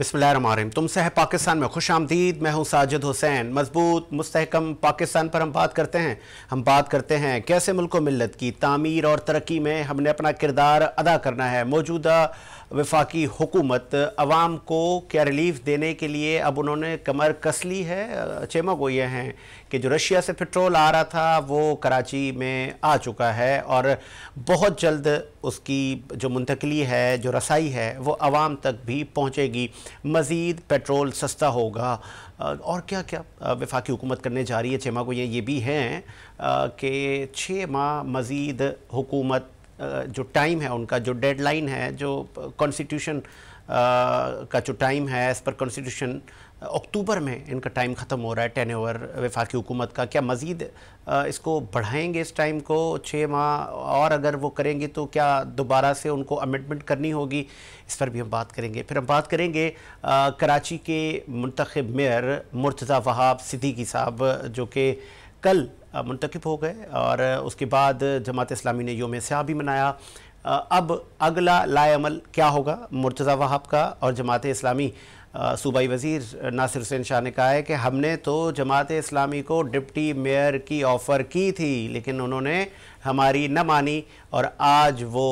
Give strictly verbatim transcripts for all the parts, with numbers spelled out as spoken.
बिस्मिल्लाहिर्रहमानिर्रहीम। तुम सह पाकिस्तान में खुश आमदीद। मैं हूँ साजिद हुसैन। मजबूत मुस्तहकम पाकिस्तान पर हम बात करते हैं हम बात करते हैं कैसे मुल्क व मिलत की तामीर और तरक्की में हमने अपना किरदार अदा करना है। मौजूदा वफाकी हुकूमत अवाम को क्या रिलीफ देने के लिए अब उन्होंने कमर कस ली है। चेमा गो ये हैं कि जो रशिया से पेट्रोल आ रहा था वो कराची में आ चुका है और बहुत जल्द उसकी जो मुंतकली है, जो रसाई है, वो आवाम तक भी पहुँचेगी। मज़ीद पेट्रोल सस्ता होगा और क्या क्या वफाकी हुकूमत करने जा रही है। छः माह को ये ये भी हैं कि छः माह मज़ीद हुकूमत जो टाइम है उनका, जो डेडलाइन है, जो कॉन्स्टिट्यूशन का जो टाइम है, इस पर कॉन्स्टिट्यूशन अक्टूबर में इनका टाइम ख़त्म हो रहा है टेन ओवर वफाकी हुकूमत का। क्या मज़ीद इसको बढ़ाएंगे इस टाइम को छः माह, और अगर वो करेंगे तो क्या दोबारा से उनको अमेंडमेंट करनी होगी, इस पर भी हम बात करेंगे। फिर हम बात करेंगे आ, कराची के मुंतखब मेयर मुर्तजा वहाब सिद्दीकी साहब जो कि कल मुंतखब हो गए और उसके बाद जमात इस्लामी ने योम सियाह भी मनाया। अब अगला लाएअमल क्या होगा मुर्तजा वहाब का? और जमात इस्लामी सूबाई वज़ीर नासिर हुसैन शाह ने कहा है कि हमने तो जमात इस्लामी को डिप्टी मेयर की ऑफ़र की थी लेकिन उन्होंने हमारी न मानी और आज वो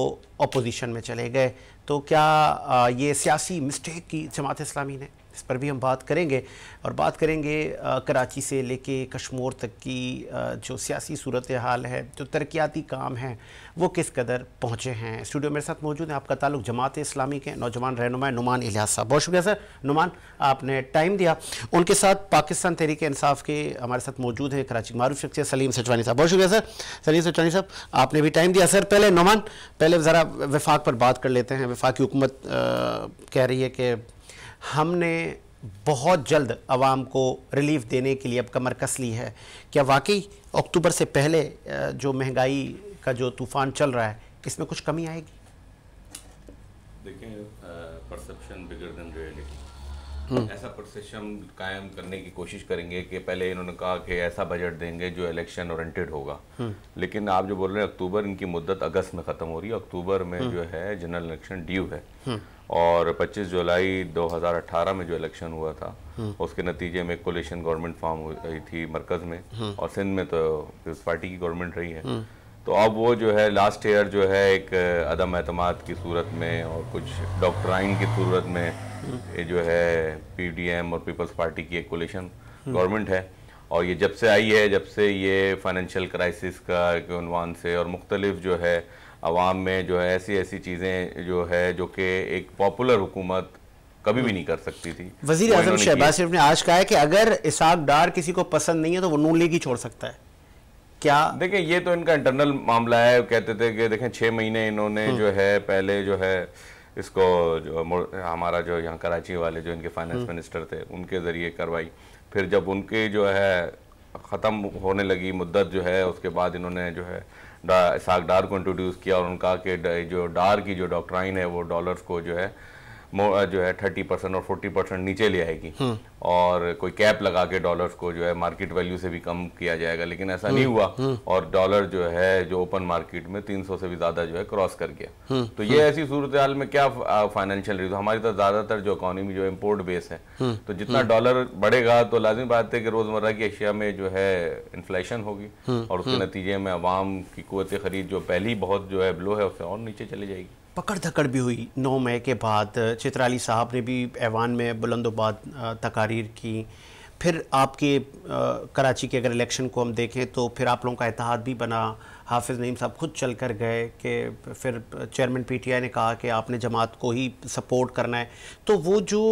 अपोजिशन में चले गए। तो क्या ये सियासी मिस्टेक की जमात इस्लामी ने, इस पर भी हम बात करेंगे। और बात करेंगे आ, कराची से लेके कश्मीर तक की आ, जो सियासी सूरत हाल है, जो तरक्याती काम हैं वो किस कदर पहुँचे हैं। स्टूडियो मेरे साथ मौजूद हैं आपका ताल्लुक़ जमात इस्लामी के नौजवान रहनुमा नुमान इलियास साहब। बहुत शुक्रिया सर नुमान, आपने टाइम दिया। उनके साथ पाकिस्तान तहरीक इंसाफ के हमारे साथ मौजूद हैं कराची के मारूफ शख्सियत सलीम सठवानी साहब। बहुत शुक्रिया सर सलीम सठवानी साहब, आपने भी टाइम दिया। सर पहले नुमान, पहले ज़रा वफाक पर बात कर लेते हैं। वफाकी हुकूमत कह रही है कि हमने बहुत जल्द आवाम को रिलीफ देने के लिए अब कमर कस ली है। क्या वाकई अक्टूबर से पहले जो महंगाई का जो तूफ़ान चल रहा है इसमें कुछ कमी आएगी? देखें, परसेप्शन बिगर देन रियलिटी। ऐसा परसेप्शन कायम करने की कोशिश करेंगे कि पहले इन्होंने कहा कि ऐसा बजट देंगे जो इलेक्शन ओरिएंटेड होगा, लेकिन आप जो बोल रहे हैं अक्टूबर, इनकी मुद्दत अगस्त में ख़त्म हो रही है। अक्टूबर में जो है जनरल इलेक्शन ड्यू है और पच्चीस जुलाई दो हज़ार अठारह में जो इलेक्शन हुआ था उसके नतीजे में कोलिशन गवर्नमेंट फॉर्म हुई थी मरकज़ में और सिंध में तो पीपल्स पार्टी की गवर्नमेंट रही है। तो अब वो जो है लास्ट ईयर जो है एक अदम एतमाद की सूरत में और कुछ डॉक्ट्राइन की सूरत में जो है पीडीएम और पीपल्स पार्टी की एक कोलिशन गवर्नमेंट है। और ये जब से आई है, जब से ये फाइनेंशियल क्राइसिस का के उन्वान से और मुख्तलिफ जो है आवाम में जो है ऐसी ऐसी चीज़ें जो है जो कि एक पॉपुलर हुकूमत कभी भी नहीं कर सकती थी। वज़ीर आज़म शहबाज शरीफ ने आज कहा है कि अगर इसहाक डार किसी को पसंद नहीं है तो वो नून लीग ही छोड़ सकता है। क्या देखें, ये तो इनका इंटरनल मामला है। कहते थे कि देखें छः महीने इन्होंने जो है पहले जो है इसको जो हमारा जो यहाँ कराची वाले जो इनके फाइनेंस मिनिस्टर थे उनके ज़रिए करवाई। फिर जब उनके जो है ख़त्म होने लगी मुद्दत जो है उसके बाद इन्होंने जो है इसहाक डार को इंट्रोड्यूस किया और उनका कि जो डार की जो डॉक्ट्राइन है वो डॉलर्स को जो है जो है थर्टी परसेंट और फोर्टी परसेंट नीचे ले आएगी और कोई कैप लगा के डॉलर्स को जो है मार्केट वैल्यू से भी कम किया जाएगा, लेकिन ऐसा नहीं हुआ और डॉलर जो है जो ओपन मार्केट में तीन सौ से भी ज़्यादा जो है क्रॉस कर गया। तो ये ऐसी सूरत हाल में क्या फाइनेंशियल रिजल्ट, हमारी तो ज़्यादातर जो इकॉनमी जो इम्पोर्ट बेस है, तो जितना डॉलर बढ़ेगा तो लाजमी बात है कि रोज़मर्रा की अशिया में जो है इन्फ्लेशन होगी और उसके नतीजे में आवाम की क़ुव्वत ख़रीद जो पहले ही बहुत जो है ब्लो है उससे और नीचे चली जाएगी। पकड़ धकड़ भी हुई नौ मई के बाद। चित्राली साहब ने भी ऐवान में बुलंदोबाद तकारीर की। फिर आपके कराची के अगर इलेक्शन को हम देखें तो फिर आप लोगों का इत्तेहाद भी बना। हाफिज नईम साहब खुद चल कर गए कि फिर चेयरमैन पीटीआई ने कहा कि आपने जमात को ही सपोर्ट करना है। तो वो जो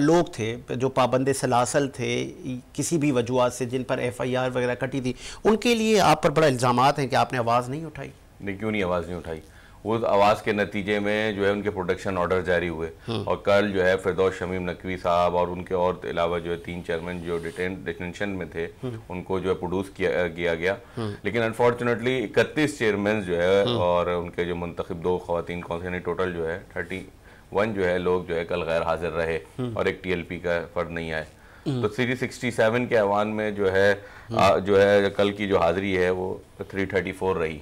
लोग थे जो पाबंद सलासल थे किसी भी वजूहत से, जिन पर एफआईआर वगैरह कटी थी, उनके लिए आप पर बड़ा इल्ज़ाम है कि आपने आवाज़ नहीं उठाई। नहीं, क्यों नहीं आवाज़ नहीं उठाई? उस आवाज़ के नतीजे में जो है उनके प्रोटेक्शन ऑर्डर जारी हुए और कल जो है फिरदौस शमीम नकवी साहब और उनके और अलावा जो है तीन चेयरमैन जो डिटेन डिटेंशन में थे उनको जो है प्रोड्यूस किया किया गया। लेकिन अनफॉर्चुनेटली इकतीस चेयरमैन जो है और उनके जो मुंतखब दो ख्वातीन कौंसिल टोटल जो है थर्टी वन जो है लोग जो है कल गैर हाजिर रहे और एक टी एल पी का फर्द नहीं आए। तो सीरीज सिक्सटी सेवन के ऐवान में जो है आ, जो है कल की जो हाजिरी है वो थ्री थर्टी फोर रही।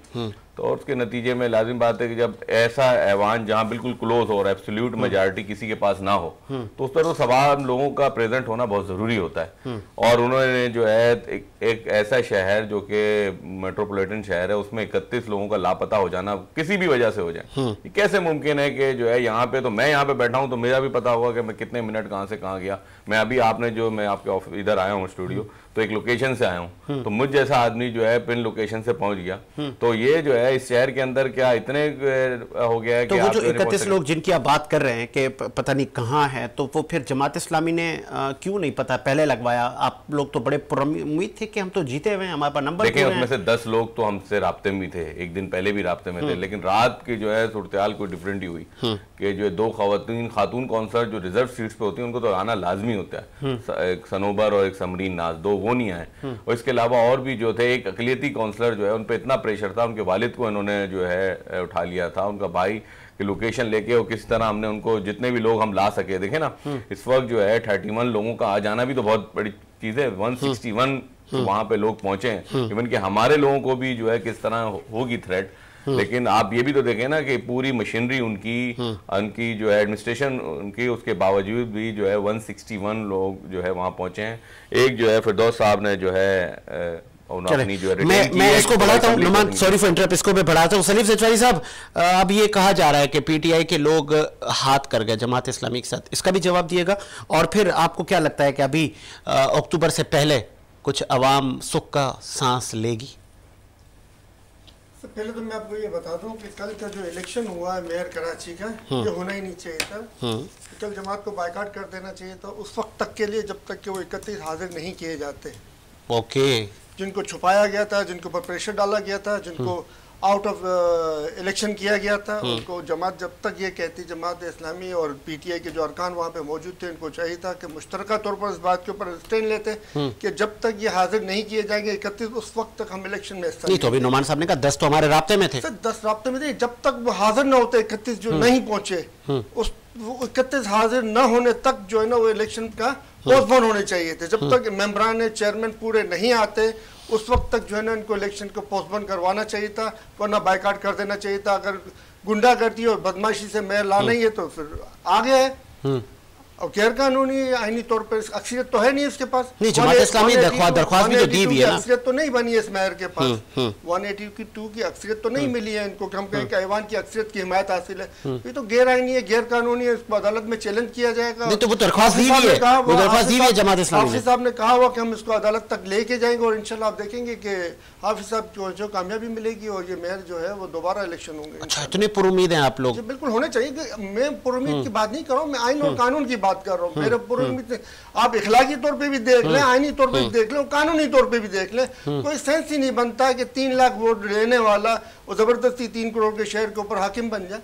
तो और उसके नतीजे में लाजिम बात है कि जब ऐसा ऐवान जहाँ बिल्कुल क्लोज हो और एब्सोल्यूट मेजॉरिटी किसी के पास ना हो तो उस पर तो सवाल लोगों का प्रेजेंट होना बहुत ज़रूरी होता है। और उन्होंने जो है एक, एक ऐसा शहर जो कि मेट्रोपॉलिटन शहर है उसमें इकतीस लोगों का लापता हो जाना किसी भी वजह से हो जाए, कैसे मुमकिन है कि जो है यहाँ पे तो मैं यहाँ पे बैठा हूँ तो मेरा भी पता होगा कि मैं कितने मिनट कहाँ से कहाँ गया। मैं अभी आपने जो मैं आपके इधर आया हूँ स्टूडियो तो एक लोकेशन से आया हूँ तो मुझ जैसा आदमी जो है पिन लोकेशन से पहुँच गया। तो ये जो है इस शहर के अंदर क्या इतने हो गया है कि तो वो जो इकतीस लोग जिनकी आप बात कर रहे हैं कि पता नहीं कहाँ है, तो वो फिर जमात इस्लामी ने क्यों नहीं पता पहले लगवाया? आप लोग तो बड़े उम्मीद थे कि हम तो जीते हुए हैं, हमारे पास नंबर देखिए उसमें से दस लोग तो हमसे राब्ते में थे, एक दिन पहले भी राब्ते में थे, लेकिन रात की जो है सूरतेहाल कोई डिफरेंट ही हुई कि जो दो खवातीन खातून कौंसलर जो रिजर्व सीट्स पे होती है उनको तो आना लाजमी होता है, एक सनोबर और एक समरीन नाज, दो वो नहीं आए। और इसके अलावा और भी जो थे एक अकलियती कौंसलर जो है उन पर इतना प्रेशर था, उनके वालिद को इन्होंने जो है उठा लिया था, उनका भाई कि लोकेशन लेके और किस तरह हमने उनको जितने भी लोग हम ला सके। देखें ना इस वक्त जो है इकतीस लोगों का आ जाना भी तो बहुत बड़ी चीज़ है, एक सौ इकसठ वहाँ पे लोग पहुँचे हैं, इवन कि हमारे लोगों को भी जो है किस तरह होगी थ्रेट। लेकिन आप ये भी तो देखें ना कि पूरी मशीनरी उनकी उनकी जो है एडमिनिस्ट्रेशन उनकी, उसके बावजूद भी जो है एक सौ इकसठ लोग जो है वहाँ पहुँचे हैं। एक जो है फिरदौस साहब ने जो है अपनी जो मैं मैं इसको बढ़ाता हूँ नुमान, सॉरी फॉर इंटरप्ट, इसको मैं बढ़ाता हूँ। सलीम सठवानी साहब, अब ये कहा जा रहा है कि पीटीआई के लोग हाथ कर गए जमात इस्लामी के साथ, इसका भी जवाब दिएगा। और फिर आपको क्या लगता है कि अभी अक्टूबर से पहले कुछ आवाम सुख का सांस लेगी? पहले तो मैं आपको ये बता दूं कि कल का जो इलेक्शन हुआ है मेयर कराची का, ये होना ही नहीं चाहिए था। कल जमात को बायकाट कर देना चाहिए था उस वक्त तक के लिए जब तक कि वो इकतीस हाजिर नहीं किए जाते। ओके, जिनको छुपाया गया था, जिनको पर प्रेशर डाला गया था, जिनको आउट ऑफ इलेक्शन किया गया था, उनको जमात जब तक ये कहती जमात इस्लामी और पीटीआई के जो अरकान वहाँ पे मौजूद थे उनको चाहिए था कि मुश्तरका तौर पर इस बात के ऊपर स्टैंड लेते कि जब तक ये हाजिर नहीं किए जाएंगे इकतीस उस वक्त तक हम इलेक्शन में नहीं। तो अभी नुमान साहब ने कहा दस तो हमारे राब्ते में थे, सर दस राब्ते में थे, जब तक वो हाजिर ना होते इकतीस जो नहीं पहुँचे उस इकतीस हाजिर न होने तक जो है ना वो इलेक्शन का पोस्टपोन होने चाहिए थे। जब तक मेम्बरान चेयरमैन पूरे नहीं आते उस वक्त तक जो है ना इनको इलेक्शन को पोस्टपोन करवाना चाहिए था, वरना बायकाट कर देना चाहिए था। अगर गुंडागर्दी और बदमाशी से मेयर लाना ही है तो फिर आगे है और गैर कानूनी आईनी तौर पर अक्सरियत तो है नहीं उसके पास, अक्सरियत तो नहीं बनी है इस मेयर के पास, वन एटी टू की अक्सरियत तो नहीं मिली है इनको कि हम कहें कि ऐवान की अक्सरियत की हिमायत हासिल है। ये तो गैर आईनी है, गैर कानूनी है, इसको अदालत में चैलेंज किया जाएगा। तो वो दरख्वास्त दी है, हाफिज साहब ने कहा हुआ कि हम इसको अदालत तक लेके जाएंगे और इंशाल्लाह आप देखेंगे कि हाफिज साहब को जो कामयाबी मिलेगी और ये मेयर जो है वो दोबारा इलेक्शन होंगे। इतने पुरुमीद हैं आप लोग? बिल्कुल होने चाहिए, मैं पुरुमीद की बात नहीं कर रहा हूँ, मैं आईन और कानून की बात कर रहा हूँ। मेरे पूरे आप इखलाकी तौर पे भी देख लें, आईनी तौर पे भी देख लें और कानूनी तौर पे भी देख लें, कोई सेंस ही नहीं बनता है कि तीन लाख वोट लेने वाला और जबरदस्ती तीन करोड़ के शहर के ऊपर हाकिम बन जाए।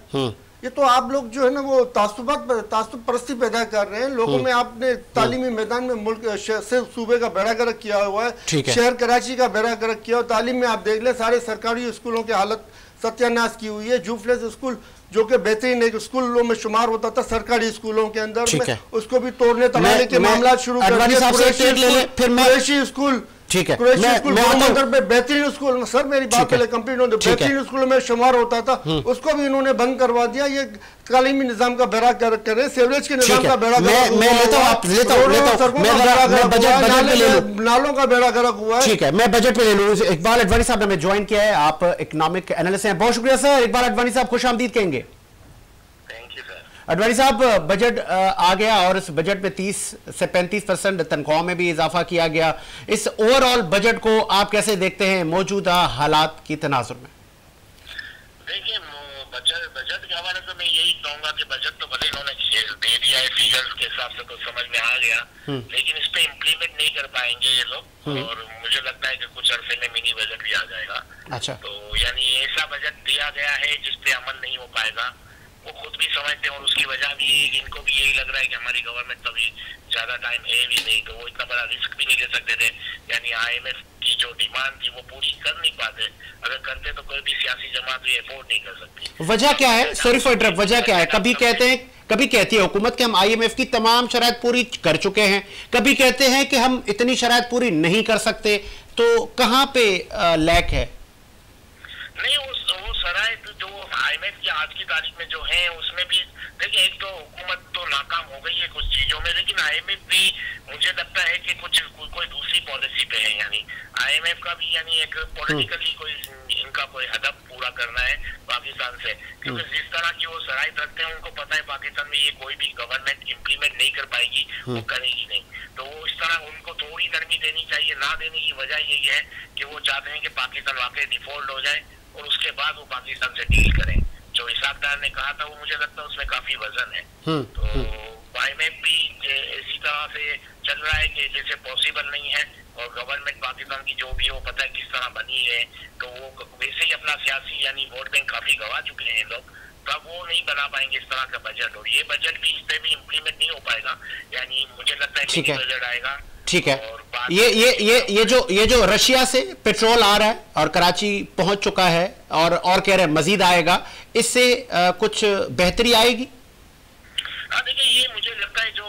ये तो आप लोग जो है ना वो तासुबात तासुब परस्ती पैदा कर रहे हैं लोगों में। आपने तालीमी मैदान में मुल्क सिर्फ सूबे का बेड़ा गर्क किया हुआ है, शहर कराची का बेड़ा गर्क किया हुआ। तालीम में आप देख लें सारे सरकारी स्कूलों की हालत सत्यानाश की हुई है। जूफलेस स्कूल जो कि बेहतरीन एक स्कूलों में शुमार होता था सरकारी स्कूलों के अंदर में, उसको भी तोड़ने तोड़ने के मामला शुरू कर दिए। कुरैशी स्कूल ठीक है, बेहतरीन स्कूल, सर मेरी बात पहले कंप्लीट होती, बेहतरीन स्कूलों में शुमार होता था उसको भी इन्होंने बंद करवा दिया। ये तालीमी निजाम का बेड़ा गर्क कर रहे हैं, सीवरेज के निजाम का बेड़ा गर्क, नालों का बेड़ा गर्क हुआ है। ठीक है, मैं बजट पे ले लूँ। इकबाल अडवानी साहब ने हमें ज्वाइन किया है, आप इकोनॉमिक एनालिस्ट हैं, बहुत शुक्रिया सर। इकबाल अडवानी साहब खुश आमदीद कहेंगे। अडवाणी साहब, बजट आ गया और इस बजट में तीस से पैंतीस परसेंट तनख्वाह में भी इजाफा किया गया, इस ओवरऑल बजट को आप कैसे देखते हैं मौजूदा हालात की तनाजुर में? देखिए बजट बजट के हवाले से मैं यही कहूँगा कि बजट तो भले इन्होंने दे दिया है, फिगर्स के हिसाब से तो समझ में आ गया, लेकिन इस पे इम्प्लीमेंट नहीं कर पाएंगे ये लोग और मुझे लगता है कि कुछ अरसे में मिनी बजट भी आ जाएगा। अच्छा, तो यानी ऐसा बजट दिया गया है जिसपे अमल नहीं हो पाएगा, वो खुद भी समझते हैं और उसकी वजह भी इनको भी यही लग रहा है कि हमारी गवर्नमेंट तो अभी ज्यादा टाइम है भी नहीं, तो वो इतना बड़ा रिस्क भी नहीं ले सकते थे। यानी आईएमएफ की जो डिमांड थी वो पूरी कर नहीं पाते, अगर करते तो कोई भी सियासी जमात भी एफोर्ड नहीं कर सकती। वजह क्या है, सॉरी फॉर इंटरप्ट, वजह क्या है? कभी कहते हैं, कभी कहती है हुकूमत कि हम आईएमएफ की तमाम शराइत पूरी कर चुके हैं, कभी कहते हैं कि हम इतनी शराइत पूरी नहीं कर सकते, तो कहाँ पे लैक है? नहीं, है कि आज की तारीख में जो है उसमें भी देखिए, एक तो हुकूमत तो नाकाम हो गई है कुछ चीजों में, लेकिन आई एम एफ भी मुझे लगता है कि कुछ को, कोई दूसरी पॉलिसी पे है, यानी आई एम एफ का भी यानी एक पॉलिटिकली कोई इनका कोई हदफ पूरा करना है पाकिस्तान से, क्योंकि जिस तरह की वो शराइत रखते हैं उनको पता है पाकिस्तान में ये कोई भी गवर्नमेंट इम्प्लीमेंट नहीं कर पाएगी, वो करेगी नहीं, तो वो इस तरह उनको थोड़ी नरमी देनी चाहिए। ना देने की वजह यही है कि वो चाहते हैं कि पाकिस्तान वाकई डिफॉल्ट हो जाए और उसके बाद वो पाकिस्तान से डील करें। जो इसहाक डार ने कहा था वो मुझे लगता है उसमें काफी वजन है। तो आई एम एफ भी इसी तरह से चल रहा है कि जैसे पॉसिबल नहीं है, और गवर्नमेंट पाकिस्तान की जो भी हो पता है किस तरह बनी है, तो वो वैसे ही अपना सियासी यानी वोट बैंक काफी गवा चुके हैं लोग, तब वो नहीं बना पाएंगे इस तरह का बजट, और ये बजट भी इस पे भी इम्प्लीमेंट नहीं हो पाएगा, यानी मुझे लगता है ठीक है बजट आएगा। ठीक है, ये ये ये ये जो ये जो रशिया से पेट्रोल आ रहा है और कराची पहुंच चुका है और और कह रहे हैं मजीद आएगा, इससे कुछ बेहतरी आएगी? हाँ देखिए, ये मुझे लगता है जो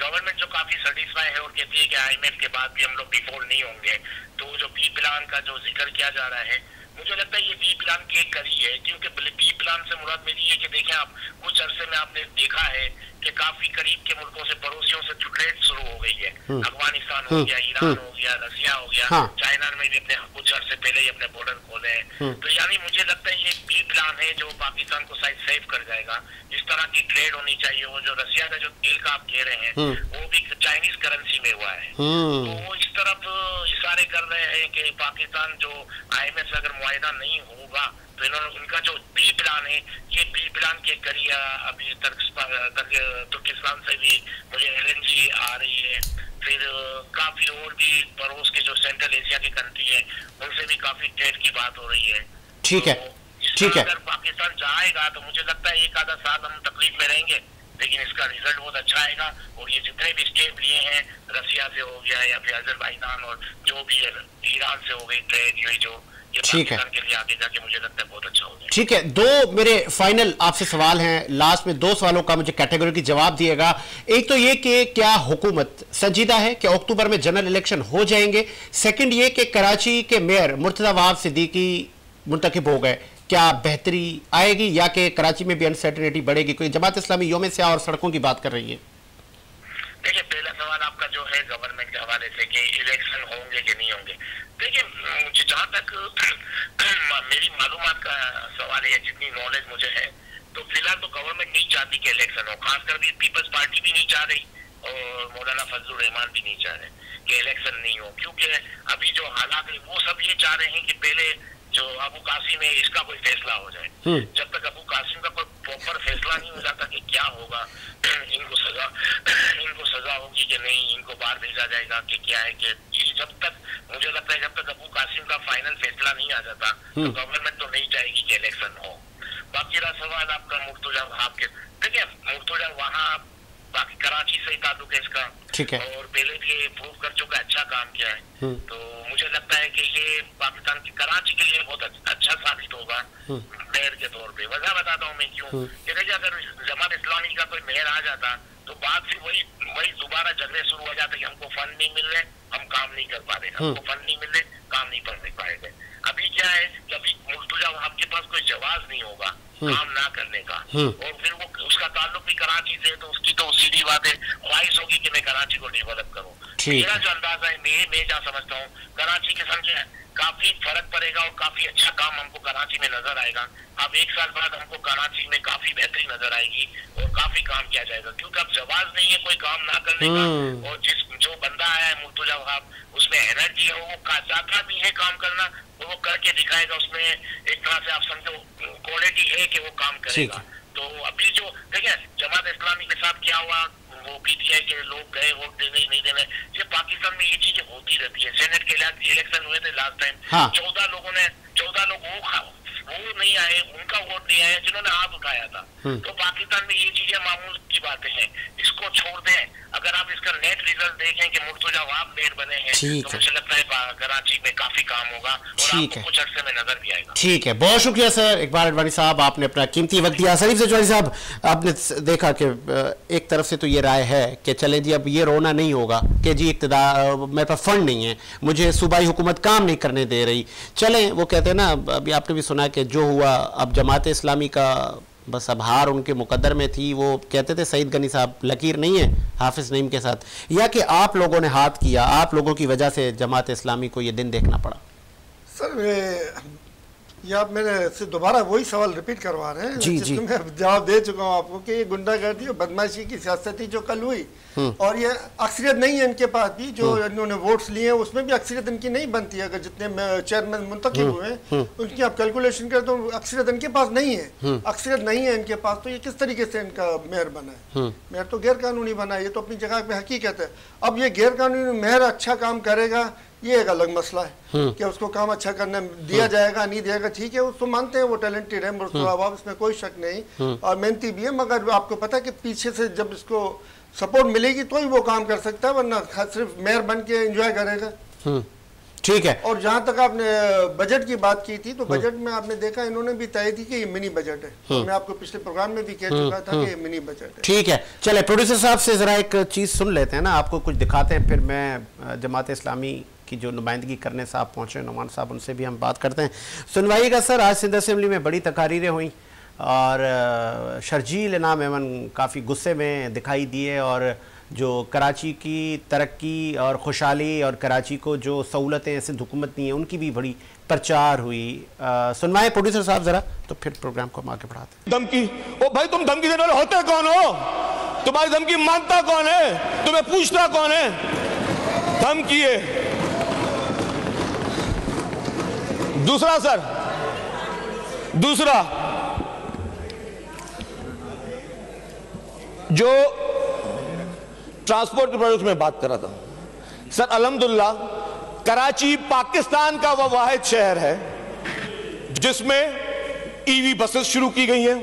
गवर्नमेंट जो काफी सेटिस्फाई है और कहती है कि आई एम एफ के बाद भी हम लोग डिफॉल्ट नहीं होंगे, तो जो बी प्लान का जो जिक्र किया जा रहा है मुझे लगता है ये बी प्लान के करी है, क्योंकि बी प्लान से मुराद मेरी है कि देखें आप कुछ अरसे में आपने देखा है कि काफी करीब के मुल्कों से पड़ोसियों से ट्रेड शुरू हो गई है, अफगानिस्तान हो गया, ईरान हो गया, रसिया हो गया, हाँ। चाइना में भी अपने कुछ अरसे पहले ही अपने बॉर्डर खोले हैं, तो यानी मुझे लगता है ये बी प्लान है जो पाकिस्तान को शायद सेफ कर जाएगा। इस तरह की ट्रेड होनी चाहिए, वो जो रसिया का जो तेल का आप कह रहे हैं वो भी चाइनीज करेंसी में हुआ है, तो वो इस तरफ इशारे कर रहे हैं कि पाकिस्तान जो आई एम एफ अगर मुआहदा नहीं होगा तो इन्होंने उनका जो बी प्लान है ये बी प्लान के करिए। अभी तुर्किस्तान से भी मुझे एल एन जी आ रही है, फिर काफी और भी पड़ोस के जो सेंट्रल एशिया की कंट्री है उनसे भी काफी ट्रेड की बात हो रही है। ठीक है, ठीक है, अगर पाकिस्तान जाएगा तो मुझे लगता है एक आधा साल हम तकलीफ में रहेंगे, लेकिन इसका रिजल्ट बहुत अच्छा आएगा। और ये जितने भी स्टेप लिए हैं, रसिया से हो गया या फिर अजरबैजान और जो भी ईरान से हो गई ट्रेड, ये जो ठीक है के लिए आगे जाके मुझे लगता है बहुत अच्छा हो गया। ठीक है, दो मेरे फाइनल आपसे सवाल हैं, लास्ट में दो सवालों का मुझे कैटेगरी की जवाब दिएगा। एक तो ये कि क्या हुकूमत संजीदा है, क्या अक्टूबर में जनरल इलेक्शन हो जाएंगे? सेकंड ये कि कराची के मेयर मुर्तजा वहाब सिद्दीकी मुंतखब हो गए, क्या बेहतरी आएगी या कि कराची में भी अनसर्टेनिटी बढ़ेगी? कोई जमात इस्लामी योम से और सड़कों की बात कर रही है। देखिए, पहला सवाल आपका जो है गवर्नमेंट के हवाले से कि इलेक्शन होंगे कि नहीं होंगे, देखिए जहाँ तक मेरी मालूमात का सवाल है, जितनी नॉलेज मुझे है, तो फिलहाल तो गवर्नमेंट नहीं चाहती कि इलेक्शन हो, खासकर भी पीपल्स पार्टी भी नहीं चाह रही और मौलाना फजल रहमान भी नहीं चाह रहे कि इलेक्शन नहीं हो, क्योंकि अभी जो हालात है वो सब ये चाह रहे हैं कि पहले जो अबू कासिम है इसका कोई फैसला हो जाए। जब तक अबू कासिम का कोई प्रॉपर फैसला नहीं हो जाता कि क्या होगा, इनको सजा इनको सजा होगी कि नहीं, इनको बाहर भेजा जाएगा कि क्या है, कि जब तक मुझे लगता है जब तक अबू कासिम का फाइनल फैसला नहीं आ जाता तो गवर्नमेंट तो नहीं चाहेगी कि इलेक्शन हो। बाकी रहा सवाल आपका मुर्तजा वहाब के, देखिए मुर्तजा वहाब बाकी कराची से ही ताल्लुक है इसका, और पहले भी ये प्रूव कर चुका, अच्छा काम किया है, तो मुझे लगता है कि ये पाकिस्तान की कराची के लिए बहुत अच्छा साबित होगा मेयर के तौर पे। वजह बताता हूँ मैं क्यों, देखिए अगर जमात इस्लामी का कोई मेयर आ जाता तो बात फिर वही वही दोबारा झगड़े शुरू हो जाते कि हमको फंड नहीं मिल रहे, हम काम नहीं कर पा रहे, हमको फंड नहीं मिल रहे, काम नहीं कर पाएंगे। अभी क्या है कि अभी मुर्तजा वहाब के पास कोई जवाब नहीं होगा काम ना करने का, और फिर वो उसका ताल्लुक भी कराची से, तो उसकी तो सीधी बात है ख्वाहिश होगी कि मैं कराची को डेवलप करूँ। मेरा जो अंदाजा है, मैं मैं जहाँ समझता हूँ कराची के समझे काफी फर्क पड़ेगा और काफी अच्छा काम हमको कराची में नजर आएगा। अब एक साल बाद हमको कराची में काफी बेहतरी नजर आएगी और काफी काम किया जाएगा, क्योंकि अब जवाब नहीं है कोई काम ना करने का, और जिस जो बंदा आया है मुर्तजा वहाब उसमें एनर्जी है, वो चाहता भी है काम करना और वो करके दिखाएगा, उसमें एक तरह से आप समझो क्वालिटी है कि वो काम करेगा। तो अभी जो देखिए जमात इस्लामी के साथ क्या हुआ, वो पी टी आई के लोग गए वोट देने नहीं देने, ये पाकिस्तान में ये चीजें होती रहती है। सेनेट के इलेक्शन हुए थे लास्ट टाइम, हाँ। चौदह लोगों ने चौदह लोग वो वो नहीं आए, उनका वोट नहीं आया जिन्होंने हाथ उठाया था, तो पाकिस्तान में ये चीजें मामूल की बातें हैं, इसको छोड़ दें। अगर आप इसका नेट रिजल्ट देखें कि मुर्तजा वहाब मेयर बने हैं तो मुझे लगता है कराची में काफी काम होगा और आपको कुछ अरसे में नजर भी आएगा। ठीक है, बहुत शुक्रिया सर इकबाल अडवानी साहब, आपने अपना कीमती वक्त दिया। शरीफ सठवानी साहब, आपने देखा कि एक तरफ से तो ये राय है कि चले जी अब ये रोना नहीं होगा कि जी इक़्तिदार मेरे पास फंड नहीं है, मुझे सूबाई हुकूमत काम नहीं करने दे रही, चलें वो कहते हैं ना, अभी आपने भी सुना कि जो हुआ अब जमात इस्लामी का बस अब हार उनके मुकद्दर में थी। वो कहते थे सईद गनी साहब लकीर नहीं है हाफिज नईम के साथ, या कि आप लोगों ने हाथ किया, आप लोगों की वजह से जमात इस्लामी को ये दिन देखना पड़ा। सर या आप मेरे से दोबारा वही सवाल रिपीट करवा रहे हैं। जी जी, मैं जवाब दे चुका हूँ आपको कि ये गुंडागर्दी और बदमाशी की सियासत थी जो कल हुई, और ये अक्सरियत नहीं है इनके पास भी, जो इन्होंने वोट्स लिए हैं उसमें भी अक्सरियत इनकी नहीं बनती। अगर जितने चेयरमैन मुंतखब हुए हैं उनकी आप कैलकुलेशन करें तो अक्सरियत इनके पास नहीं है, अक्सरियत नहीं है इनके पास, तो ये किस तरीके से इनका मेयर बना है? मेयर तो गैरकानूनी बना है, ये तो अपनी जगह पर हकीकत है। अब ये गैरकानूनी मेयर अच्छा काम करेगा ये एक अलग मसला है कि उसको काम अच्छा करने दिया जाएगा नहीं दिया, ठीक है, उसको मानते हैं वो टैलेंटेड है मुर्तजा वहाब, इसमें कोई शक नहीं, और मेहनती भी है, मगर आपको पता है कि पीछे से जब इसको सपोर्ट मिलेगी तो ही वो काम कर सकता है, वरना सिर्फ मेयर बन के एंजॉय करेगा। ठीक है। और जहाँ तक आपने बजट की बात की थी तो बजट में आपने देखा इन्होंने भी तय थी कि ये मिनी बजट है, मैं आपको पिछले प्रोग्राम में भी कह चुका था कि ये मिनी बजट है। ठीक है, चले प्रोड्यूसर साहब से जरा एक चीज सुन लेते हैं ना, आपको कुछ दिखाते हैं, फिर मैं जमात इस्लामी की जो नुमाइंदगी करने साहब पहुँचे नुमान साहब उनसे भी हम बात करते हैं। सुनवाई का सर आज सिंध असम्बली में बड़ी तकारीरें हुई और शर्जील इनाम मेमन काफ़ी गुस्से में दिखाई दिए, और जो कराची की तरक्की और खुशहाली और कराची को जो सहूलतें सिंध हुकूमत दी हैं उनकी भी बड़ी प्रचार हुई। सुनवाए प्रोड्यूसर साहब ज़रा, तो फिर प्रोग्राम को हम आगे बढ़ाते हैं। धमकी, ओ भाई तुम धमकी देने वाले होते कौन हो? तुम्हारी धमकी मानता कौन है? तुम्हें पूछता कौन है? धमकी है। दूसरा सर, दूसरा जो ट्रांसपोर्ट के प्रोडक्ट में बात कर रहा था सर, अल्हम्दुलिल्लाह कराची पाकिस्तान का वह वाहिद शहर है जिसमें ईवी बसेस शुरू की गई हैं।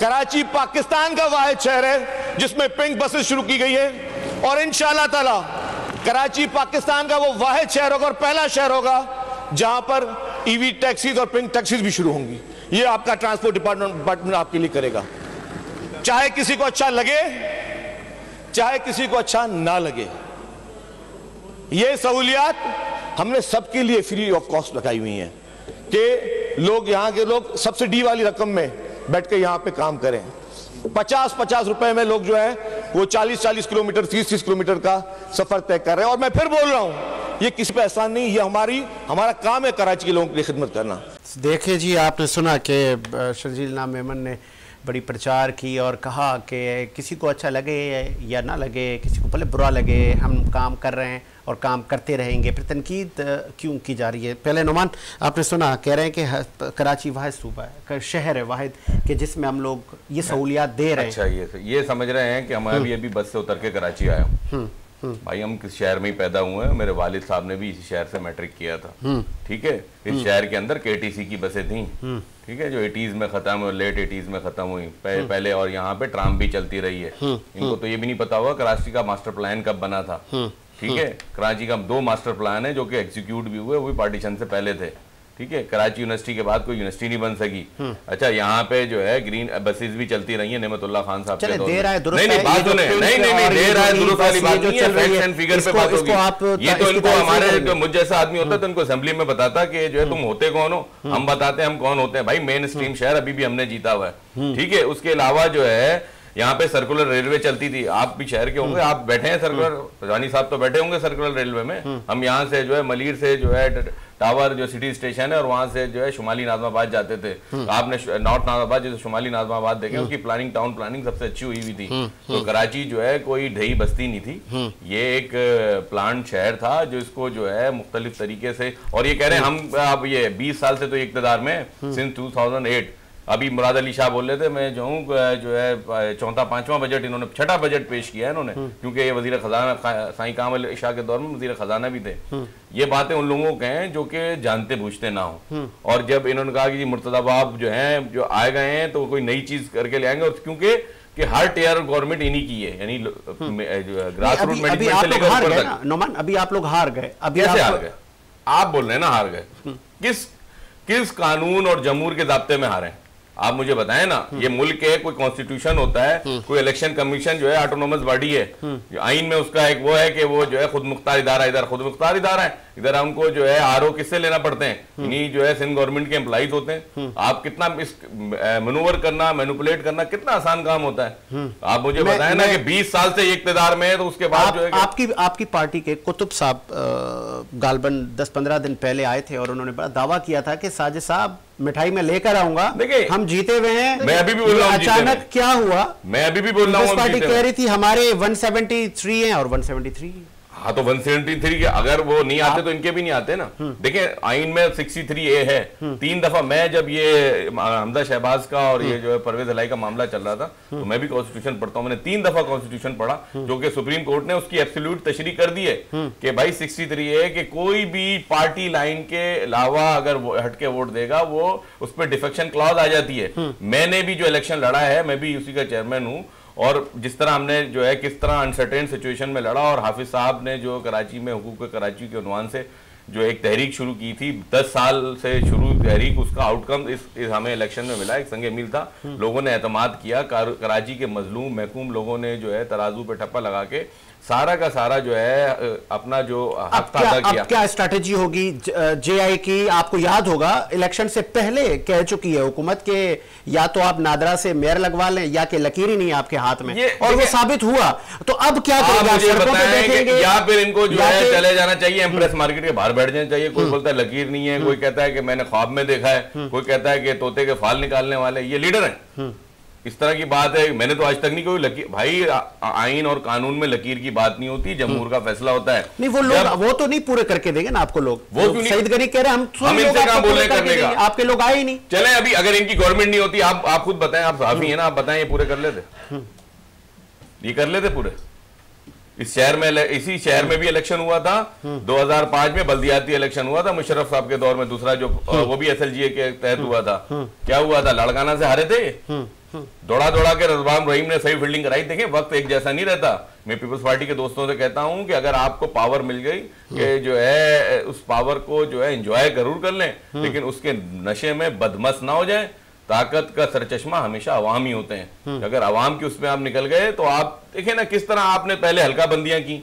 कराची पाकिस्तान का वाहिद शहर है जिसमें पिंक बसेस शुरू की गई हैं, और इंशाअल्लाह ताला कराची पाकिस्तान का वो वाहिद शहर होगा और पहला शहर होगा जहां पर ईवी टैक्सीज और पिंक टैक्सीज भी शुरू होंगी। ये आपका ट्रांसपोर्ट डिपार्टमेंट डिपार्टमेंट आपके लिए करेगा, चाहे किसी को अच्छा लगे चाहे किसी को अच्छा ना लगे। ये सहूलियात हमने सबके लिए फ्री ऑफ कॉस्ट रखाई हुई हैं कि लोग यहाँ के लोग सब्सिडी वाली रकम में बैठ कर यहाँ पे काम करें। पचास पचास रुपए में लोग जो है वो चालीस चालीस किलोमीटर तीस तीस किलोमीटर का सफर तय कर रहे हैं, और मैं फिर बोल रहा हूँ ये किसी पे एहसान नहीं, ये हमारी हमारा काम है कराची के लोगों की खिदमत करना। देखिए जी, आपने सुना कि शर्जील इनाम मेमन ने बड़ी प्रचार की और कहा कि किसी को अच्छा लगे या ना लगे, किसी को भले बुरा लगे, हम काम कर रहे हैं और काम करते रहेंगे। फिर तनकीद क्यों की जा रही है? पहले नुमान आपने सुना, कह रहे हैं कि कराची वाहिद सूबा है, शहर है वाहिद कि जिसमें हम लोग ये सहूलियात दे रहे हैं। अच्छा, ये ये समझ रहे हैं कि हमारे भी अभी बस से उतर के कराची आया हूँ भाई, हम किस शहर में ही पैदा हुए हैं, मेरे वालिद साहब ने भी इसी शहर से मैट्रिक किया था, ठीक है, इस शहर के अंदर केटीसी की बसें थी, ठीक है, जो एटीज़ में खत्म हुई, लेट एटीज़ में खत्म हुई पह, पहले, और यहाँ पे ट्राम भी चलती रही है। इनको तो ये भी नहीं पता हुआ कराची का मास्टर प्लान कब बना था, ठीक है, कराची का दो मास्टर प्लान है जो कि एग्जीक्यूट भी हुए, वो भी पार्टीशन से पहले थे, ठीक है, कराची यूनिवर्सिटी के बाद कोई यूनिवर्सिटी नहीं बन सकी। अच्छा, यहाँ पे जो है ग्रीन बसेज भी चलती रही है नेमतुल्ला खान साहब के दौर में। नहीं नहीं बात सुने, नहीं नहीं देर आए दुरुस्त वाली बात नहीं है, फैक्ट्स एंड फिगर पे बात होगी। ये तो इनको हमारे मुझ जैसा आदमी होता तो इनको असेंबली में बताता कि जो है तुम होते कौन हो, हम बताते हैं हम कौन होते हैं। भाई मेन स्ट्रीम शहर अभी भी हमने जीता हुआ है, ठीक है, उसके अलावा जो है यहाँ पे सर्कुलर रेलवे चलती थी, आप भी शहर के होंगे, आप बैठे हैं सर्कुलर, रानी साहब तो बैठे होंगे सर्कुलर रेलवे में। हम यहाँ से जो है मलीर से जो है टावर जो सिटी स्टेशन है और वहाँ से जो है शुमाली नाजमाबाद जाते थे, तो आपने नॉर्थ नाजमाबाद जैसे शुमाली नाजमाबाद देखे, उसकी प्लानिंग टाउन प्लानिंग सबसे अच्छी हुई हुई थी। तो कराची जो है कोई ढही बस्ती नहीं थी, ये एक प्लांट शहर था जो इसको जो है मुख्तलिफ तरीके से, और ये कह रहे हैं हम आप ये बीस साल से तो इकतदार में सिंस टू थाउजेंड एट, अभी मुराद अली शाह बोल रहे थे मैं जो हूँ जो है चौथा पांचवा बजट, इन्होंने छठा बजट पेश किया है इन्होंने, क्योंकि ये वजीर खजाना साई कामल अली शाह के दौर में वजीर खजाना भी थे। ये बातें उन लोगों के हैं जो कि जानते बूझते ना हो, और जब इन्होंने कहा कि मुर्तजा वहाब जो हैं जो आए गए हैं तो कोई नई चीज करके ले आएंगे, और क्योंकि कि हर टेयर गवर्नमेंट इन्हीं की है, यानी ग्रास रूट मैनेजमेंट से लेकर। नोमान अभी आप लोग हार गए, अभी हार गए आप बोल रहे हैं ना, हार गए किस किस कानून और जमूर के दाब्ते में हारे हैं? आप मुझे बताएं ना, ये मुल्क है, कोई कॉन्स्टिट्यूशन होता है, कोई इलेक्शन कमीशन जो है ऑटोनोमस बॉडी है, आइन में उसका एक वो है कि वो जो है खुद मुख्तार इदारा, इधर खुद मुख्तार इदारा है, इधर हमको जो है आर ओ किससे लेना पड़ते हैं, इन्हीं जो है सिंध गवर्नमेंट के एम्प्लॉइज होते हैं। आप कितना इस मनूवर करना, मैनिपुलेट करना कितना आसान काम होता है। आप मुझे बताएं ना कि बीस साल से इकतेदार में है तो उसके बाद जो है आपकी आपकी पार्टी के कुतुब साहब गालबन दस पंद्रह दिन पहले आए थे और उन्होंने बड़ा दावा किया था कि साजिद साहब मिठाई में लेकर आऊंगा, देखिए हम जीते हुए हैं। मैं अभी भी बोल रहा हूँ, अचानक क्या हुआ, मैं अभी भी बोल रहा हूँ, पार्टी कह रही थी हमारे एक सौ तिहत्तर हैं और एक सौ तिहत्तर। हाँ तो एक सौ तिहत्तर के अगर वो नहीं आते तो इनके भी नहीं आते ना। देखिए आइन में तिरसठ ए है, तीन दफा मैं जब ये हमदा शहबाज का और ये जो है परवेज हलाई का मामला चल रहा था तो मैं भी कॉन्स्टिट्यूशन पढ़ता हूँ, मैंने तीन दफा कॉन्स्टिट्यूशन पढ़ा जो कि सुप्रीम कोर्ट ने उसकी एब्सोल्यूट तशरी कर दी है कि भाई तिरसठ ए कि कोई भी पार्टी लाइन के अलावा अगर हटके वोट देगा वो उस पर डिफेक्शन क्लॉज आ जाती है। मैंने भी जो इलेक्शन लड़ा है, मैं भी उसी का चेयरमैन हूँ, और जिस तरह हमने जो है किस तरह अनसर्टेन सिचुएशन में लड़ा, और हाफिज साहब ने जो कराची में हुकूक कराची के उन्वान से जो एक तहरीक शुरू की थी, दस साल से शुरू तहरीक, उसका आउटकम इस, इस हमें इलेक्शन में मिला। एक संगे मील था, लोगों ने एतमाद किया, कराची के मजलूम महकूम लोगों ने जो है तराजू पे ठप्पा लगा के सारा का सारा जो है अपना जो हक अदा किया। अब क्या स्ट्रेटेजी होगी जे आई की? आपको याद होगा इलेक्शन से पहले कह चुकी है हुकूमत के या तो आप नादरा से मेयर लगवा लें या कि लकीर ही नहीं आपके हाथ में, और वो साबित हुआ। तो अब क्या करेंगे? या फिर इनको जो है चले जाना चाहिए, एम्प्रेस मार्केट के बाहर बैठ जाना चाहिए। कोई बोलता है लकीर नहीं है, कोई कहता है कि मैंने ख्वाब में देखा है, कोई कहता है कि तोते के फाल निकालने वाले ये लीडर है। इस तरह की बात है, मैंने तो आज तक नहीं कोई लकीर, भाई आइन और कानून में लकीर की बात नहीं होती, जमहूर का फैसला होता है। नहीं वो लोग वो तो नहीं पूरे करके देंगे ना आपको लोग, वो क्यों नहीं गरीब कह रहे हम, हम इनसे कहां बोल रहे करने का, आपके लोग आए ही नहीं। चले अभी अगर इनकी गवर्नमेंट नहीं होती, आप आप खुद बताएं, आप साफी है ना, आप बताएं ये पूरे कर लेते, ये कर लेते पूरे। इस शहर में, इसी शहर में भी इलेक्शन हुआ था दो हज़ार पाँच में, बल्दियाती इलेक्शन हुआ था मुशर्रफ साहब के दौर में, दूसरा जो वो भी एस एल जी ए के तहत हुआ था। क्या हुआ था? लाड़काना से हारे थे, दौड़ा दौड़ा के रजबाम रहीम ने सही फील्डिंग कराई। देखिए वक्त एक जैसा नहीं रहता। मैं पीपल्स पार्टी के दोस्तों से कहता हूं कि अगर आपको पावर मिल गई कि जो है उस पावर को जो है एंजॉय जरूर कर लें, लेकिन उसके नशे में बदमस्त ना हो जाए। ताकत का सरचश्मा हमेशा अवाम ही होते हैं। अगर अवाम की उसमें आप निकल गए तो आप देखें ना किस तरह आपने पहले हल्का बंदियां की,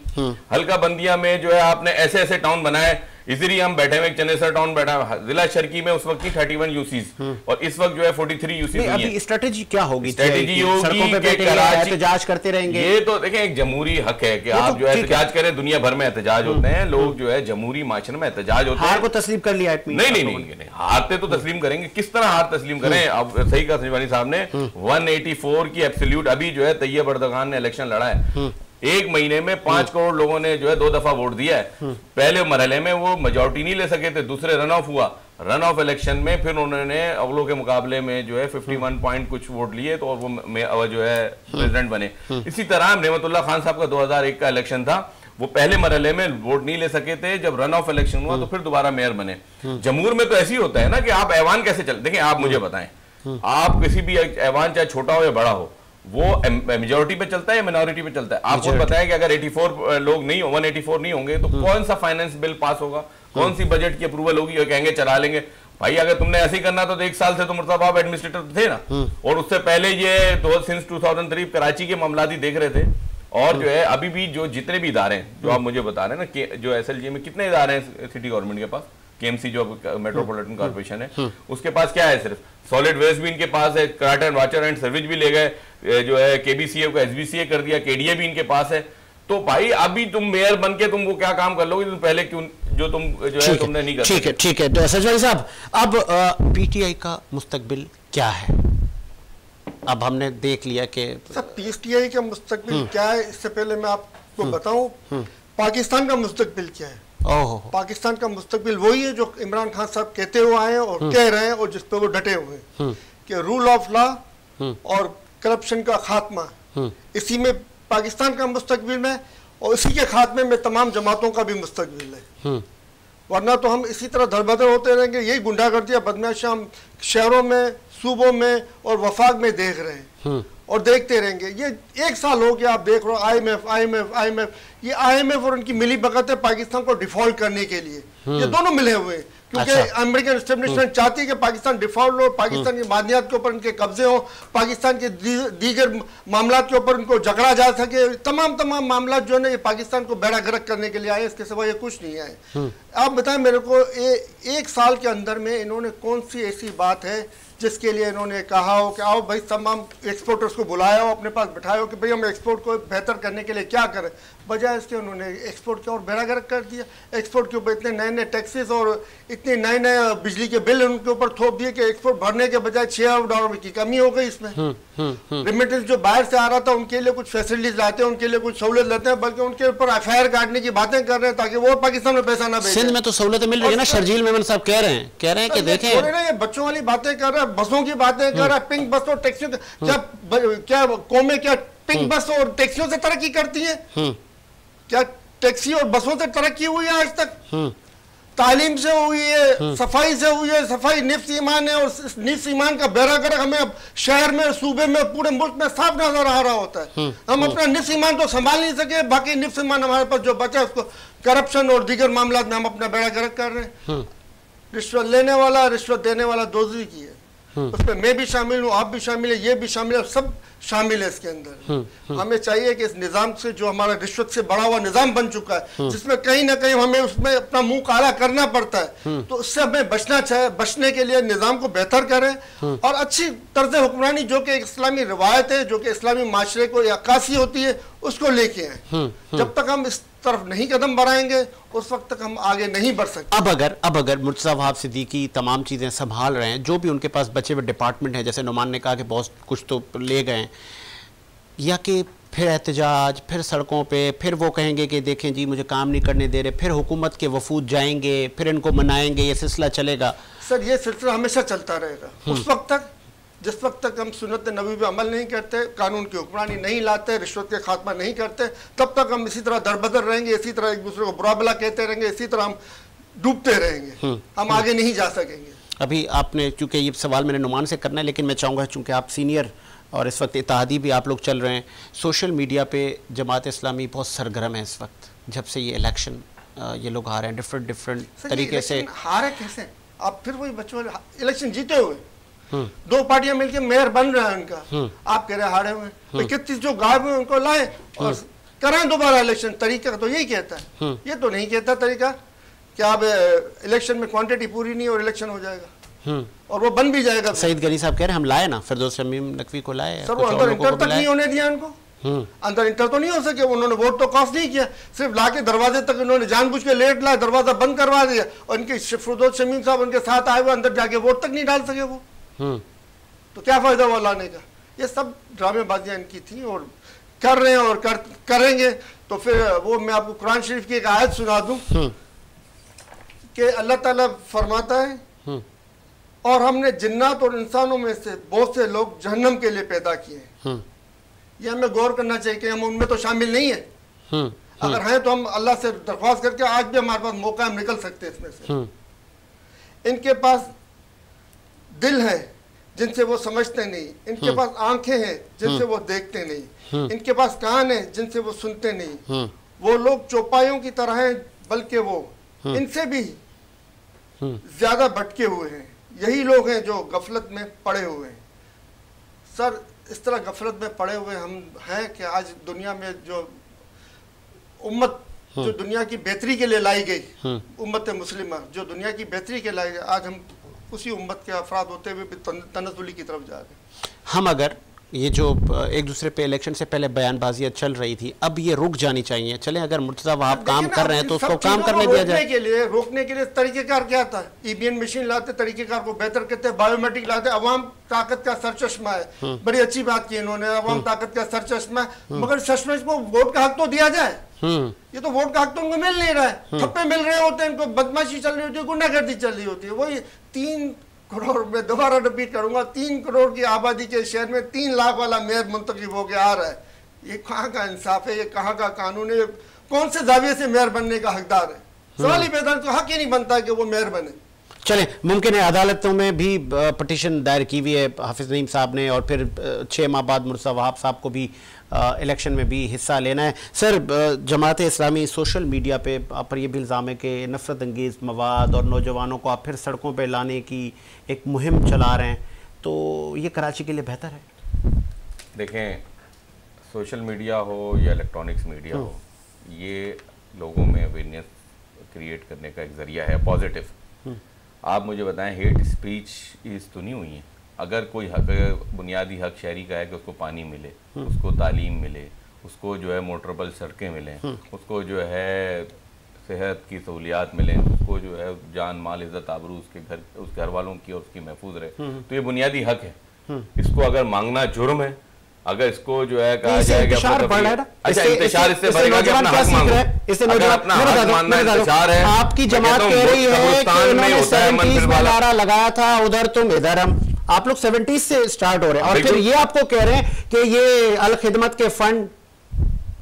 हल्का बंदियां में जो है आपने ऐसे ऐसे टाउन बनाए। इसीलिए हम बैठे हुए चनेसर टाउन बैठा है, जिला शर्की में उस वक्त की इकतीस यूसीज और इस वक्त जो है तैंतालीस यूसीज। अभी स्ट्रेटेजी क्या होगी? स्ट्रेटेजी होगी कि एहतजाज करते रहेंगे। ये तो देखें एक जमहूरी हक है कि आप जो है एहतजाज करें। दुनिया भर में एहतजाज होते हैं, लोग जो है जमहूरी माशरे में एहतजाज होते हैं। हार को तस्लीम कर लिया? नहीं नहीं, हारते तो तस्लीम करेंगे, किस तरह हार तस्लीम करें? अब सही कहा सजवानी साहब ने, एक सौ चौरासी की एब्सोल्यूट। अभी जो है तैयब अर्दोगान ने इलेक्शन लड़ा है, एक महीने में पांच करोड़ लोगों ने जो है दो दफा वोट दिया है। पहले मरहले में वो मेजोरिटी नहीं ले सके थे, दूसरे रन ऑफ हुआ, रन ऑफ इलेक्शन में फिर उन्होंने अगलों के मुकाबले में जो है इक्यावन पॉइंट कुछ वोट लिए तो और वो जो है प्रेसिडेंट बने। इसी तरह अहमद उल्लाह खान साहब का दो हज़ार एक का इलेक्शन था, वो पहले मरहले में वोट नहीं ले सके थे, जब रन ऑफ इलेक्शन हुआ तो फिर दोबारा मेयर बने। जमहूर में तो ऐसी होता है ना कि आप ऐवान कैसे चल, देखें आप मुझे बताएं, आप किसी भी ऐवान चाहे छोटा हो या बड़ा हो, वो मेजोरिटी पे चलता है या मिनोरिटी पे चलता है? आपको बताया कि अगर चौरासी लोग नहीं हो, एक सौ चौरासी नहीं होंगे तो कौन सा फाइनेंस बिल पास होगा, कौन सी बजट की अप्रूवल होगी? और कहेंगे चला लेंगे। भाई अगर तुमने ऐसे ही करना था तो एक साल से तो मुर्तजा वहाब एडमिनिस्ट्रेटर थे ना, और उससे पहले ये दो since two thousand three Karachi के मामलाती देख रहे थे। और जो है अभी भी जो जितने भी इदारे हैं जो आप मुझे बता रहे हैं ना, जो एस एल जी में कितने इदारे हैं सिटी गवर्नमेंट के पास, केएमसी जो मेट्रोपॉलिटन कॉर्पोरेशन है उसके पास क्या है? सिर्फ सॉलिड वेस्ट भी इनके पास है, karate and watcher and service भी ले गए, जो है केबीसीए को एसबीसीए कर दिया, केडीए भी इनके पास है। तो भाई अभी तुम मेयर बन के तुम वो क्या काम कर लोगे तुम पहले क्यों जो तुम जो है तुमने नहीं कर। ठीक है ठीक है सजवानी साहब, अब पीटीआई का मुस्तकबिल क्या है? अब हमने देख लिया कि पीटीआई का मुस्तकबिल क्या है। इससे पहले मैं आपको बताऊं पाकिस्तान का मुस्तकबिल क्या है। पाकिस्तान का मुस्तकबिल वही है जो इमरान खान साहब कहते हुए आए और कह रहे हैं और जिस पे वो डटे हुए हैं कि रूल ऑफ लॉ और करप्शन का खात्मा, इसी में पाकिस्तान का मुस्तकबिल है और इसी के खात्मे में तमाम जमातों का भी मुस्तकबिल है। वरना तो हम इसी तरह दरबदर होते रहेंगे। यही गुंडागर्दी बदमाशी हम शहरों में, सूबों में और वफाक में देख रहे हैं और देखते रहेंगे। ये एक साल हो गया आप देख रहे हो I M F I M F I M F ये आई एम एफ और उनकी मिली भगत है पाकिस्तान को डिफॉल्ट करने के लिए। ये दोनों मिले हुए हैं। क्योंकि अमेरिकन एस्टेब्लिशमेंट चाहती है कि पाकिस्तान डिफॉल्ट हो, पाकिस्तान की मादनियात के ऊपर उनके कब्जे हो, पाकिस्तान के दीगर मामला के ऊपर उनको जकड़ा जा सके। तमाम तमाम मामला जो है ना ये पाकिस्तान को बेड़ा गर्क करने के लिए आए, इसके सिवा ये कुछ नहीं आए। आप बताएं मेरे को ए, एक साल के अंदर में इन्होंने कौन सी ऐसी बात है जिसके लिए इन्होंने कहा हो कि आओ भाई तमाम एक्सपोर्टर्स को बुलाया हो, अपने पास बिठाया हो कि भाई हम एक्सपोर्ट को बेहतर करने के लिए क्या करें। बजाय इसके उन्होंने एक्सपोर्ट को और बेड़ा गर्क कर दिया। एक्सपोर्ट के ऊपर इतने नए नए टैक्सेस और इतने नए नए बिजली के बिल उनके ऊपर थोप दिए कि एक्सपोर्ट भरने के बजाय छः अरब डॉलर की कमी हो गई। इसमें रेमिटेंस जो बाहर से आ रहा था उनके लिए कुछ फैसिलिटीज लाते हैं, उनके लिए कुछ सहूलत लाते हैं, बल्कि उनके ऊपर एफ आई आर काटने की बातें कर रहे हैं ताकि वो पाकिस्तान में पैसा ना भेजें। सिंध में तो सहूलतें मिल रही है ना, शर्जील मेमन साहब कह रहे हैं कह रहे हैं कि देखें ना ये बच्चों वाली बातें कर रहे हैं, बसों की बातें कर रहा है, पिंक बस और टैक्सियों क्या क्या कौमें क्या पिंक बस और टैक्सियों से तरक्की करती है? क्या टैक्सी और बसों से तरक्की हुई है आज तक? तालीम से हुई है, सफाई से हुई है, सफाई निफ्स ईमान है और निफ्स ईमान का बेड़ा गर्क हमें अब शहर में, सूबे में, पूरे मुल्क में साफ नजर आ रहा होता है। हम अपना निफ्स ईमान तो संभाल नहीं सके, बाकी निफ्स ईमान हमारे पास जो बचा उसको करप्शन और दीगर मामला में हम अपना बेड़ा गर्क कर रहे हैं। रिश्वत लेने वाला, रिश्वत देने वाला दोस्ती की है, उसमें मैं भी शामिल हूँ, आप भी शामिल है, ये भी शामिल है, सब शामिल है इसके अंदर। हमें चाहिए कि इस निज़ाम से जो हमारा रिश्वत से बड़ा हुआ निज़ाम बन चुका है जिसमें कहीं ना कहीं हमें उसमें अपना मुंह काला करना पड़ता है, तो उससे हमें बचना चाहिए। बचने के लिए निज़ाम को बेहतर करें और अच्छी तर्ज हुक्मरानी जो कि इस्लामी रिवायत है, जो कि इस्लामी माशरे को अक्कासी होती है, उसको लेके आए। जब तक हम इस तरफ नहीं कदम बढ़ाएंगे उस वक्त तक हम आगे नहीं बढ़ सकते। अब अगर अब अगर मुर्तजा वहाब सिद्दीकी तमाम चीज़ें संभाल रहे हैं, जो भी उनके पास बचे हुए डिपार्टमेंट हैं, जैसे नुमान ने कहा कि बहुत कुछ तो ले गए, या कि फिर एहतजाज, फिर सड़कों पे, फिर वो कहेंगे कि देखें जी मुझे काम नहीं करने दे रहे, फिर हुकूमत के वफूद जाएंगे, फिर इनको मनाएंगे, ये सिलसिला चलेगा। सर ये सिलसिला हमेशा चलता रहेगा उस वक्त तक जिस वक्त तक हम सुन्नत नबी पे अमल नहीं करते, कानून की हुक्मरानी नहीं लाते, रिश्वत के खात्मा नहीं करते, तब तक हम इसी तरह दरबदर रहेंगे, इसी तरह एक दूसरे को बुरा भला कहते रहेंगे, इसी तरह हम डूबते रहेंगे, हम आगे नहीं जा सकेंगे। अभी आपने, चूँकि ये सवाल मैंने नुमान से करना है, लेकिन मैं चाहूँगा चूँकि आप सीनियर और इस वक्त इत्तेहादी भी आप लोग चल रहे हैं, सोशल मीडिया पे जमात इस्लामी बहुत सरगर्म है इस वक्त, जब से ये इलेक्शन ये लोग हारे हैं, डिफरेंट डिफरेंट तरीके से हारे। कैसे आप फिर वही बच्चों इलेक्शन जीते हुए दो पार्टियां मिलके मेयर बन रहा है उनका, आप कह रहे हारे हुए, इकतीस जो गायब हुए उनको लाए और कराएं दोबारा इलेक्शन। तरीका तो यही कहता है, ये तो नहीं कहता तरीका कि आप इलेक्शन में क्वांटिटी पूरी नहीं और इलेक्शन हो जाएगा और वो बन भी जाएगा। सईद गनी साहब कह रहे हैं हम लाए ना फिरदौस शमीम नकवी को लाए, सर वो अंदर इंटर तक नहीं होने दिया उनको, अंदर इंटर तो नहीं हो सके, उन्होंने वोट तो कास्ट नहीं किया, सिर्फ लाके दरवाजे तक इन्होंने जानबूझ के लेट लाया, दरवाजा बंद करवा दिया और इनके फिरदौस शमीम साहब उनके साथ आए हुए अंदर जाके वोट तक नहीं डाल सके वो, तो क्या फायदा हुआ लाने का। ये सब ड्रामेबाजियाँ इनकी थी और कर रहे हैं और कर, करेंगे। तो फिर वो मैं आपको कुरान शरीफ की एक आयत सुना दूं कि अल्लाह ताला फरमाता है और हमने जिन्नात और इंसानों में से बहुत से लोग जहन्नम के लिए पैदा किए हैं। ये हमें गौर करना चाहिए कि हम उनमें तो शामिल नहीं है, हुँ, अगर हैं तो हम अल्लाह से दरख्वास्त करके आज भी हमारे पास मौका हम निकल सकते हैं इसमें से। इनके पास दिल है जिनसे वो समझते नहीं, इनके पास आंखें हैं जिनसे वो देखते नहीं, इनके पास कान है जिनसे वो सुनते नहीं, वो लोग चौपाइयों की तरह हैं बल्कि वो इनसे भी ज्यादा भटके हुए हैं, यही लोग हैं जो गफलत में पड़े हुए हैं। सर इस तरह गफलत में पड़े हुए हम हैं कि आज दुनिया में जो उम्मत जो दुनिया की बेहतरी के लिए लाई गई, उम्मत मुस्लिमा जो दुनिया की बेहतरी के लाई गई, आज हम उसी उम्मत के अफराद होते हुए तनज़ुली की तरफ जा रहे हैं। हम अगर ये जो एक दूसरे पे इलेक्शन से पहले बयानबाजियाँ चल रही थी, अब ये रुक जानी चाहिए। चले अगर मुर्तजा वहाब काम कर रहे हैं तो उसको काम करने दिया जाए। के लिए रोकने के लिए तरीक़ेकार क्या था? ईवीएम मशीन लाते, तरीक़ेकार को बेहतर करते, बायोमेट्रिक लाते, अवाम ताकत का सरचश्मा है। बड़ी अच्छी बात की इन्होंने, अवाम ताकत का सरचश्मा है, मगर सरचश्मे को वोट का हक तो दिया जाए। ये तो वोट का हक तो उनको मिल नहीं रहा है, थप्पे मिल रहे होते हैं इनको, बदमाशी चल रही होती है, गुंडागर्दी चल रही होती है। वही तीन करोड़ में दोबारा रिपीट करूंगा, तीन करोड़ की आबादी के शहर में तीन लाख वाला मेयर मुंतखब होकर आ रहा है। ये कहाँ का इंसाफ है? ये कहाँ का कानून है? ये कौन से जाविये से मेयर बनने का हकदार है? सवाल ही पैदा, तो हक ही नहीं बनता कि वो मेयर बने। चलें, मुमकिन है अदालतों में भी पटिशन दायर की हुई है हाफिज नईम साहब ने, और फिर छः माह बाद मुर्तजा वहाब साहब को भी इलेक्शन में भी हिस्सा लेना है। Sir, Jamaat Islami social media पे आप पर यह भी इल्ज़ाम है कि नफरत अंगेज़ मवाद और नौजवानों को आप फिर सड़कों पे लाने की एक मुहिम चला रहे हैं, तो ये कराची के लिए बेहतर है? देखें, सोशल मीडिया हो या इलेक्ट्रॉनिक्स मीडिया हो, ये लोगों में अवेयरनेस क्रिएट करने का एक ज़रिया है, पॉजिटिव। आप मुझे बताएं, हेट स्पीच इस तो नहीं हुई है? अगर कोई हक, बुनियादी हक शहरी का है कि उसको पानी मिले, उसको तालीम मिले, उसको जो है मोटरबल सड़कें मिलें, उसको जो है सेहत की सहूलियात मिलें, उसको जो है जान माल इज़्ज़त आबरू उसके घर उसके घर वालों की और उसकी महफूज रहे, तो ये बुनियादी हक है। इसको अगर मांगना जुर्म है, अगर इसको जो है कहा जाएगा अच्छा इंतजार इससे बढ़ेगा कि अपना हक मांगो, अगर अपना हक मानना इंतजार है। आपकी जमात कह रही है कि उन्होंने सेवेंटीज़ में नारा लगाया था, उधर तुम इधर हम, आप लोग सेवेंटीज़ से स्टार्ट हो रहे हैं और फिर ये आपको कह रहे हैं कि ये अल खिदमत के फंड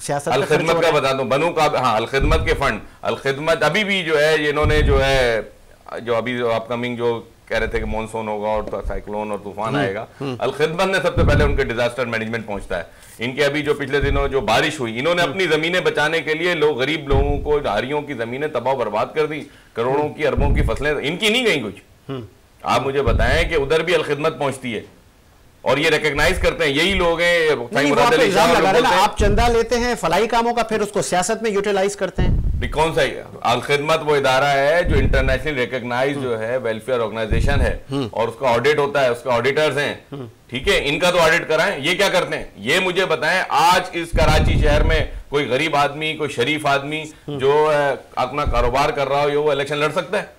सियासत अल खिदमत का बता दो बनू का हाँ अल खिदमत के फंड अल खिदमत अभी भी जो है इन्होंने जो है जो अभी अपकमिंग जो कह रहे थे कि मॉनसून होगा और साइक्लोन और तूफान आएगा, अल खिदमत ने सबसे पहले उनके डिजास्टर मैनेजमेंट पहुंचता है। इनके अभी जो पिछले दिनों जो बारिश हुई, इन्होंने अपनी जमीनें बचाने के लिए लोग गरीब लोगों को धारियों की जमीनें तबाह बर्बाद कर दी, करोड़ों की अरबों की फसलें इनकी नहीं गई कुछ। आप मुझे बताएं कि उधर भी अल खिदमत पहुंचती है और ये रिकग्नाइज करते हैं, यही लोग हैं। आप चंदा लेते हैं फलाई कामों का, फिर उसको सियासत में यूटिलाइज करते हैं। कौन सा अल खिदमत वो इदारा है जो इंटरनेशनल रिकग्नाइज जो है वेलफेयर ऑर्गेनाइजेशन है और उसका ऑडिट होता है, उसका ऑडिटर्स हैं, ठीक है, इनका तो ऑडिट कराएं, ये क्या करते हैं? ये मुझे बताएं, आज इस कराची शहर में कोई गरीब आदमी, कोई शरीफ आदमी जो अपना कारोबार कर रहा हो, वो इलेक्शन लड़ सकता है?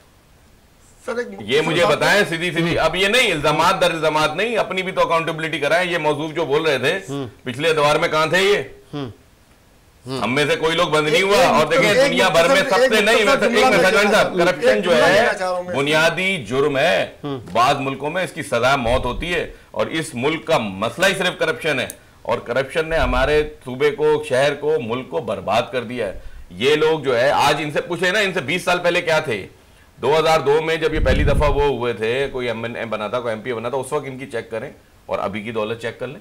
ये मुझे बताएं सीधी सीधी। अब ये नहीं इल्जामात दर इल्जामात, नहीं अपनी भी तो अकाउंटेबिलिटी कराएं। ये मौजूद जो बोल रहे थे पिछले दौर में कहां थे ये? हम में से कोई लोग बंद नहीं हुआ। और देखें दुनिया भर में सबसे नहीं साहब करप्शन जो है बुनियादी जुर्म है, बाद मुल्कों में इसकी सजा मौत होती है और इस मुल्क का मसला ही सिर्फ करप्शन है और करप्शन ने हमारे सूबे को, शहर को, मुल्क को बर्बाद कर दिया है। ये लोग जो है आज इनसे पूछे ना, इनसे बीस साल पहले क्या थे? दो हज़ार दो में जब ये पहली दफा वो हुए थे, कोई एम एन एम बना था, कोई एम पी बना था, उस वक्त इनकी चेक करें और अभी की दौलत चेक कर लें,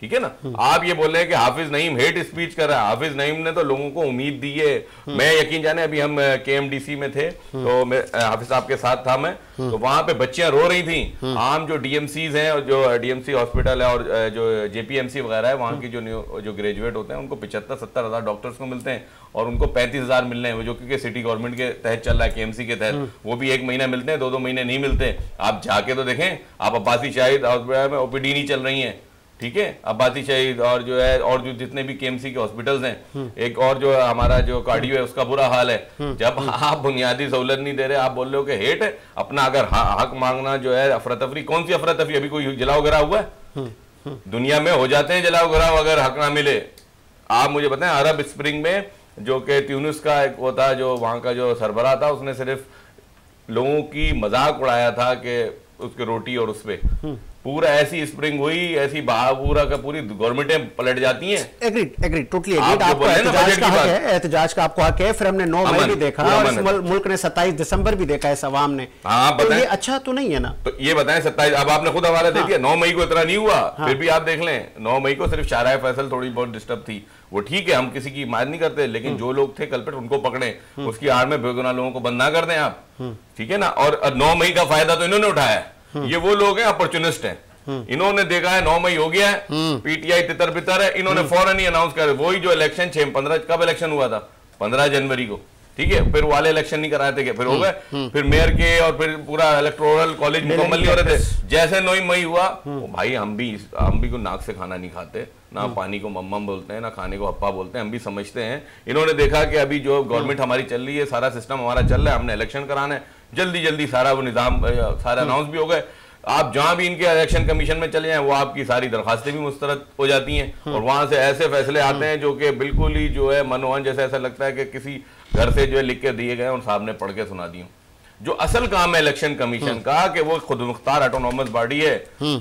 ठीक है ना। आप ये बोल रहे हैं कि हाफिज नईम हेट स्पीच कर रहा है, हाफिज नईम ने तो लोगों को उम्मीद दी है। मैं यकीन जाने अभी हम केएमडीसी में थे तो मैं हाफिज साहब के साथ था, मैं तो वहां पे बच्चियां रो रही थी। आम जो डीएमसी हैं और जो डीएमसी हॉस्पिटल है और जो जेपीएमसी वगैरह है, वहां की जो जो ग्रेजुएट होते हैं उनको पिछहत्तर सत्तर हजार डॉक्टर्स को मिलते हैं और उनको पैंतीस हजार मिलने हैं, जो कि सिटी गवर्नमेंट के तहत चल रहा है, केएमसी के तहत, वो भी एक महीना मिलते हैं, दो दो महीने नहीं मिलते। आप जाके तो देखें, आप अब्बासी शाहिद हॉस्पिटल में ओपीडी नहीं चल रही है, ठीक है, अब्बासी शहीद और जो है और जो जितने भी केएमसी के हॉस्पिटल्स हैं, एक और जो हमारा जो कार्डियो है उसका बुरा हाल है। जब आप बुनियादी सहूलत नहीं दे रहे, आप बोल रहे हो कि हेट है अपना। अगर हक मांगना जो है अफरातफरी, कौन सी अफरातफरी? अभी कोई जलाओ गिराव हुआ है? दुनिया में हो जाते हैं जलाओ गिराव अगर हक ना मिले। आप मुझे बताएं, अरब स्प्रिंग में जो कि ट्यूनिस का एक वो था, जो वहाँ का जो सरबराह था, उसने सिर्फ लोगों की मजाक उड़ाया था कि उसकी रोटी और उसपे पूरा ऐसी स्प्रिंग हुई, ऐसी बहावूरा का पूरी गवर्नमेंटें पलट जाती हैं। Agreed agreed totally agreed. आपको एहतजाज का हक है, एहतजाज का आपको हक है। फिर हमने नौ मई भी देखा और मुल्क ने सत्ताईस दिसंबर भी देखा इस अवाम ने। हाँ, तो ये अच्छा तो नहीं है ना? तो ये बताएं सत्ताईस, अब आपने खुद हवाला दे दिया, नौ मई को इतना नहीं हुआ, फिर भी आप देख लें नौ मई को सिर्फ शारा फैसल थोड़ी बहुत डिस्टर्ब थी, वो ठीक है, हम किसी की हिमायत नहीं करते, लेकिन जो लोग थे कल्पेट उनको पकड़े, उसकी आड़ में बेगुनाह लोगों को बंद ना कर दें आप, ठीक है ना। और नौ मई का फायदा तो इन्होंने उठाया, ये वो लोग हैं अपॉर्चुनिस्ट हैं। इन्होंने देखा है नौ मई हो गया है, पीटीआई तितर बितर है, इन्होंने फौरन ही अनाउंस कर, वही जो इलेक्शन छह पंद्रह कब इलेक्शन हुआ था, पंद्रह जनवरी को, ठीक है, फिर वाले इलेक्शन नहीं कराए थे, फिर हो गए, फिर मेयर के और फिर पूरा इलेक्टोरल कॉलेज मुकम्मल नहीं हो रहे थे। जैसे नौ मई हुआ, भाई हम भी हम भी को नाक से खाना नहीं खाते, ना पानी को मम्मम बोलते हैं, ना खाने को हप्पा बोलते हैं, हम भी समझते हैं। इन्होंने देखा कि अभी जो गवर्नमेंट हमारी चल रही है, सारा सिस्टम हमारा चल रहा है, हमने इलेक्शन कराना है, जल्दी जल्दी सारा वो निजाम सारा अनाउंस भी हो गए। आप जहां भी इनके इलेक्शन कमीशन में चले जाएं, वो आपकी सारी दरखास्तें भी मुस्तरद हो जाती हैं और वहां से ऐसे फैसले आते हैं जो कि बिल्कुल ही जो है मनोहन जैसे, ऐसा लगता है कि किसी घर से जो है लिख के दिए गए और साहब ने पढ़ के सुना दी हूं। जो असल काम है इलेक्शन कमीशन का कि वो खुद मुख्तार ऑटोनॉमस बॉडी है,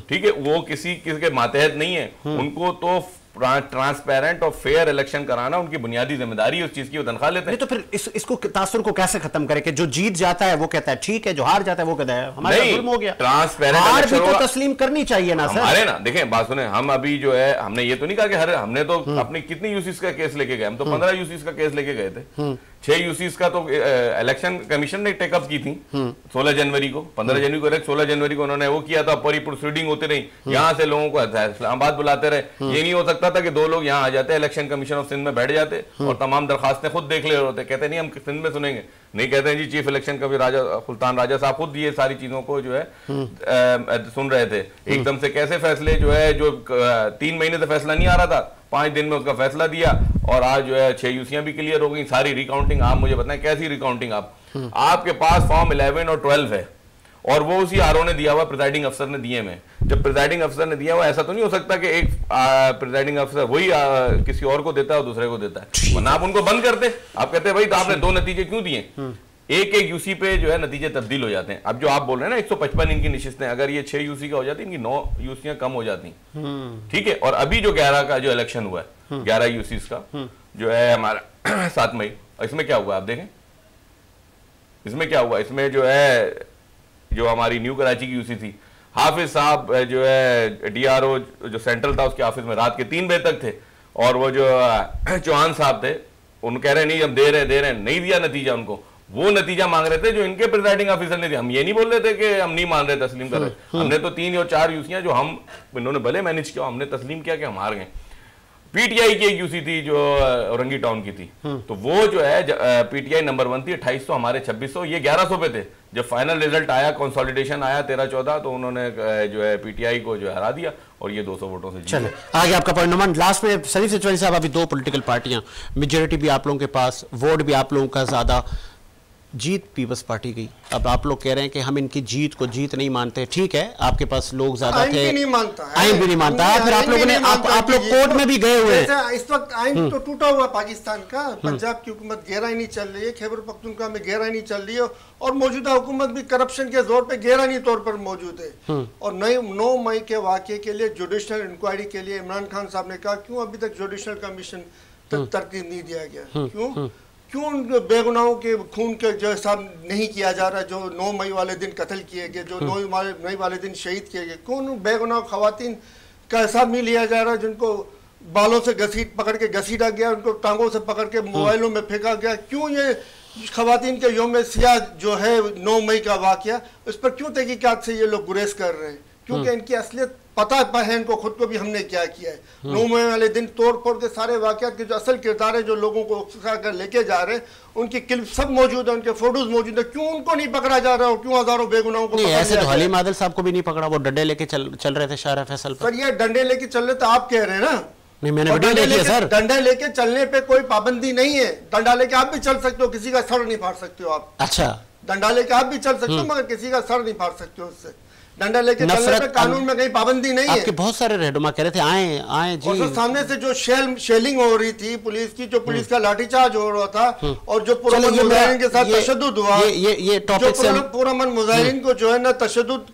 ठीक है, वो किसी किसी के मातहत नहीं है, उनको तो ट्रांसपेरेंट और फेयर इलेक्शन कराना उनकी बुनियादी जिम्मेदारी है, उस चीज की वो तनख्वाह लेते हैं। तो फिर इस, इसको तासुर को कैसे खत्म करें कि जो जीत जाता है वो कहता है ठीक है, जो हार जाता है वो कहता है हमारा जुल्म हो गया। ट्रांसपेरेंट हार भी तो तस्लीम करनी चाहिए ना सर। अरे ना देखें बात सुने, हम अभी जो है हमने ये तो नहीं कहा कि हर, हमने तो अपने कितनी यूसीस का केस लेके गए, हम तो पंद्रह यूसीस का केस लेके गए थे, छह यूसीस का तो इलेक्शन कमीशन ने टेकअप की थी सोलह जनवरी को, पंद्रह जनवरी को सोलह जनवरी को उन्होंने वो किया था, पूरी प्रोसीडिंग होती रही, यहाँ से लोगों को इस्लामाबाद बुलाते रहे। ये नहीं हो सकता था कि दो लोग यहाँ आ जाते, इलेक्शन कमीशन ऑफ सिंध में बैठ जाते और तमाम दरखास्तें खुद देख ले होते, कहते नहीं हम सिंध में सुनेंगे, नहीं कहते हैं जी चीफ इलेक्शन कभी राजा सुल्तान राजा साहब खुद ये सारी चीजों को जो है आ, सुन रहे थे एकदम से, कैसे फैसले जो है जो तीन महीने से फैसला नहीं आ रहा था, पांच दिन में उसका फैसला दिया और आज जो है छह यूसियां भी क्लियर हो गई, सारी रिकाउंटिंग। आप मुझे बताएं कैसी रिकाउंटिंग? आप आपके पास फॉर्म इलेवन और ट्वेल्व है और वो उसी आर ओ ने दिया हुआ, प्रिजाइडिंग अफसर ने दिए में, जब प्रिजाइडिंग अफसर ने दिया हुआ ऐसा तो नहीं हो सकता कि एक प्रिजाइडिंग अफसर वही आ, किसी और को देता है और दूसरे को देता है, वरना आप उनको बंद करते, आप कहते हैं भाई तो आपने दो नतीजे क्यों दिए, एक एक यूसी पे जो है नतीजे तब्दील हो जाते हैं। अब जो आप बोल रहे हैं ना एक सौ पचपन इनकी निशिस्तें, अगर ये छह यूसी का हो जाती इनकी नौ यूसियां कम हो जाती, ठीक है। और अभी जो ग्यारह का जो इलेक्शन हुआ है, ग्यारह यूसी का जो है हमारा सात मई, इसमें क्या हुआ आप देखें, इसमें क्या हुआ, इसमें जो है जो हमारी न्यू कराची की यूसी थी, हाफिज साहब जो है डीआरओ जो सेंट्रल था उसके ऑफिस में रात के तीन बजे तक थे और वो जो चौहान साहब थे उन कह रहे नहीं हम दे रहे दे रहे नहीं दिया नतीजा, उनको वो नतीजा मांग रहे थे जो इनके प्रिजाइडिंग ऑफिसर ने दिया। हम ये नहीं बोल रहे थे कि हम नहीं मान रहे तस्लीम कर रहे, हमने तो तीन या चार यूसियां जो हम इन्होंने भले मैनेज किया हमने तस्लीम किया कि हम हार गए। पीटीआई की एक यूसी थी जो औरंगी टाउन की थी, तो वो जो है पीटीआई नंबर वन थी, अट्ठाईस सौ हमारे छब्बीस सौ ये ग्यारह सौ पे थे, जब फाइनल रिजल्ट आया कंसोलिडेशन आया तेरह चौदह तो उन्होंने जो है पीटीआई को जो है हरा दिया और ये दो सौ वोटों से जीते। आगे आपका पॉइंट नंबर लास्ट में सलीम सठवानी साहब, अभी दो पॉलिटिकल पार्टियां, मेजोरिटी भी आप लोगों के पास, वोट भी आप लोगों का ज्यादा, जीत पीपल्स पार्टी गई, अब आप लोग कह रहे हैं कि हम इनकी जीत को जीत नहीं मानते, ठीक है आपके पास लोग ज्यादा थे, आईन भी नहीं मानता, आईन भी नहीं मानता, फिर आप लोगों ने आप, आप लोग कोर्ट में भी गए हुए हैं। इस वक्त आईन तो टूटा हुआ पाकिस्तान का, पंजाब की हुकूमत गैरआईनी चल रही है, खैबर पख्तूनख्वा में गैरआईनी चल रही है और मौजूदा हुकूमत भी करप्शन के जोर पर गैरआईनी तौर पर मौजूद है। और नई नौ मई के वाकये के लिए जुडिशल इंक्वायरी के लिए इमरान खान साहब ने कहा क्यों अभी तक जुडिशल कमीशन तक तरतीब नहीं दिया गया, क्यों क्यों बेगुनाहों के खून के जो हिसाब नहीं किया जा रहा, जो नौ मई वाले दिन कत्ल किए गए, जो नौ मई वाले दिन शहीद किए गए, कौन बेगुनाह खवातीन का हिसाब नहीं लिया जा रहा जिनको बालों से घसीट पकड़ के घसीटा गया, उनको टांगों से पकड़ के मोबाइलों में फेंका गया, क्यों ये खवातीन के योम सियाह जो है नौ मई का वाकया उस पर क्यों तहकीकात से ये लोग गुरेज कर रहे हैं, क्योंकि इनकी असलियत पता है इनको खुद को भी हमने क्या किया है। नौ मई वाले दिन तोड़ फोड़ के सारे वाकयात के जो असल किरदार हैं जो लोगों को उकसा कर लेके जा रहे हैं उनकी क्लिप सब मौजूद है, उनके फोटोज मौजूद है, क्यों उनको नहीं पकड़ा जा रहा है, क्यों हजारों बेगुनाहों को नहीं, ऐसे तो हलीम आदिल साहब को भी नहीं पकड़ा, वो डंडे लेके चल चल रहे थे शाहरा फैसल पर, ये डंडे लेके चल रहे थे आप कह रहे हैं ना, नहीं मैंने वीडियो देखी है सर, डंडा लेके चलने पे कोई पाबंदी नहीं है, डंडा लेके आप भी चल सकते हो, किसी का सर नहीं फाड़ सकते हो आप, अच्छा डंडा लेके आप भी चल सकते हो मगर किसी का सर नहीं फाड़ सकते हो, उससे डंडा लेके चलने पे कानून में कहीं पाबंदी नहीं है। आपके बहुत सारे रहनुमा कह रहे थे आए आए जी, और सामने से जो शेल शेलिंग हो रही थी पुलिस की, जो पुलिस का लाठीचार्ज हो रहा था और जो पुरअमन मुजाहिरीन के साथ तशद्दुद हुआ, ये ये टॉपिक से पुरअमन मुजाहिरीन को जो है ना तशद्दुद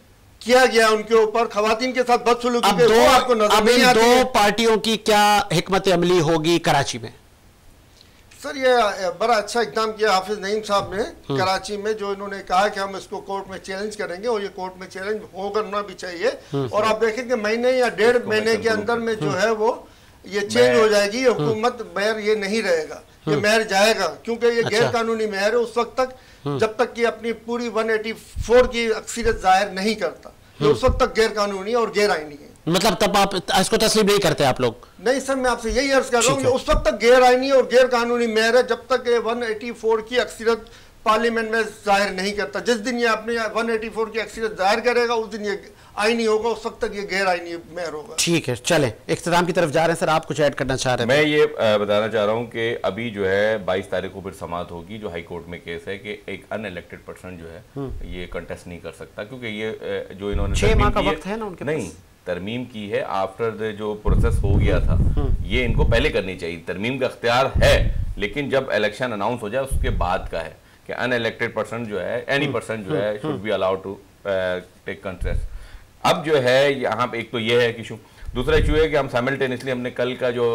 किया गया उनके ऊपर, खवातीन के साथ बदसलूकी के वो आपको नजर नहीं आती। दो पार्टियों की क्या हिकमत अमली होगी कराची में? सर ये बड़ा अच्छा इकदाम किया हाफिज नईम साहब ने कराची में, जो इन्होंने कहा कि हम इसको कोर्ट में चैलेंज करेंगे और ये कोर्ट में चैलेंज हो करना भी चाहिए और आप देखेंगे महीने या डेढ़ महीने के अंदर में जो है वो ये चेंज हो जाएगी, ये हुकूमत मेयर ये नहीं रहेगा, ये मेयर जाएगा क्योंकि ये गैर कानूनी मेयर है उस वक्त तक जब तक कि अपनी पूरी वन एटी फोर की अक्सरियत जाहिर नहीं करता, ये उस वक्त तक गैर कानूनी और गैर आईनी है। मतलब तब आप इसको तस्लीम नहीं करते आप लोग? नहीं सर, मैं आपसे यही अर्ज कर रहा हूँ, उस वक्त तक गैर आईनी और गैर कानूनी मेयर है जब तक ये एक सौ चौरासी की अक्सरियत पार्लियामेंट में जाहिर नहीं करता। जिस दिन ये अपने एक सौ चौरासी की अक्सरियत जाहिर करेगा उस दिन ये आईनी होगा, उस वक्त तक ये गैर आईनी मेयर होगा। ठीक है, चले इख्तिताम की तरफ जा रहे हैं। सर आप कुछ ऐड करना चाह रहे हैं? मैं ये बताना चाह रहा हूँ कि अभी जो है बाईस तारीख को फिर समाअत होगी, जो हाई कोर्ट में केस है कि एक अनइलेक्टेड पर्सन जो है ये कंटेस्ट नहीं कर सकता क्योंकि ये जो इन्होंने छह माह का वक्त है ना उनके नहीं तरमीम की है आफ्टर द जो प्रोसेस हो गया था, ये इनको पहले करनी चाहिए। तरमीम का अख्तियार है लेकिन जब इलेक्शन अनाउंस हो जाए उसके बाद का है कि अनइलेक्टेड पर्सन जो है एनी पर्सन जो है should be allowed to take contest. अब जो है यहाँ पे एक तो ये है कि इशू, दूसरा इशू है कि हम साइमल्टेनियसली हमने कल का जो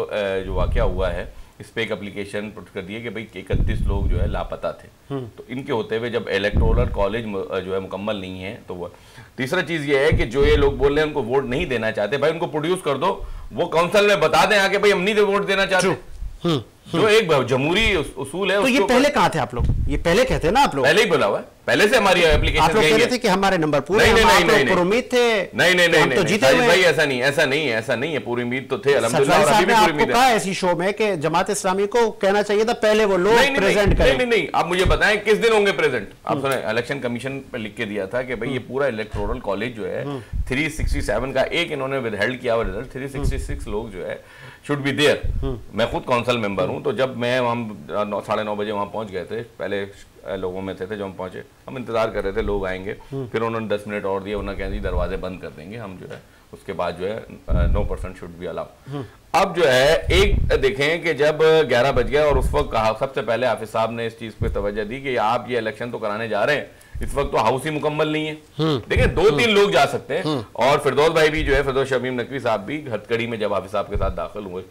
जो वाक़या हुआ है इस पर एक अप्लीकेशन पुट कर दी है कि भाई इकतीस लोग जो है लापता थे, तो इनके होते हुए जब इलेक्टोरल कॉलेज जो है मुकम्मल नहीं है तो वह तीसरा चीज़ ये है कि जो ये लोग बोल रहे हैं उनको वोट नहीं देना चाहते, भाई उनको प्रोड्यूस कर दो, वो काउंसिल में बता दें आके भाई हम नहीं वोट देना चाहते, जो एक जमहूरी उसूल है। तो ये पहले कहाँ थे आप लोग? ये पहले कहते हैं ना आप लोग, पहले ही बोला हुआ है, पहले से हमारी एप्लीकेशन आप लोग कह रहे थे कि हमारे नंबर पूरे हैं, हम आप लोग उम्मीद थे। नहीं नहीं नहीं नहीं भाई ऐसा नहीं, ऐसा नहीं है, ऐसा नहीं है, पूरी उम्मीद तो थे अल्हम्दुलिल्लाह। और अभी भी पूरी उम्मीद है। ऐसी शो में कि जमात इस्लामी को कहना चाहिए था पहले वो लोग प्रेजेंट करें। नहीं नहीं, आप मुझे बताएं किस दिन होंगे प्रेजेंट? आप इलेक्शन कमीशन पर लिख के दिया था कि भाई ये पूरा इलेक्टोरल कॉलेज जो है थ्री सिक्सटी सेवन का एक इन्होंने विदहेल्ड किया हुआ रिजल्ट, थ्री सिक्सटी सिक्स लोग जो है शुड बी देयर। मैं खुद काउंसिल मेंबर हूँ, तो जब मैं हम साढ़े नौ बजे वहाँ पहुँच गए थे, पहले लोगों में थे, थे जो हम पहुँचे, हम इंतजार कर रहे थे लोग आएंगे, फिर उन्होंने दस मिनट और दिए, उन्होंने कह दी दरवाजे बंद कर देंगे हम जो है उसके बाद जो है no percent should be allow. अब जो है एक देखें कि जब ग्यारह बज गया और उस वक्त कहा, सबसे पहले हाफिज साहब ने इस चीज़ पर तवज्जो दी कि आप ये इलेक्शन तो कराने जा रहे हैं, इस वक्त तो हाउस ही मुकम्मल नहीं है, देखिए दो तीन लोग जा सकते हैं। और फिरदौस भाई भी जो है, फिरदौस शमीम नकवी साहब भी हथकड़ी में जब हाफिज साहब के साथ दाखिल हुए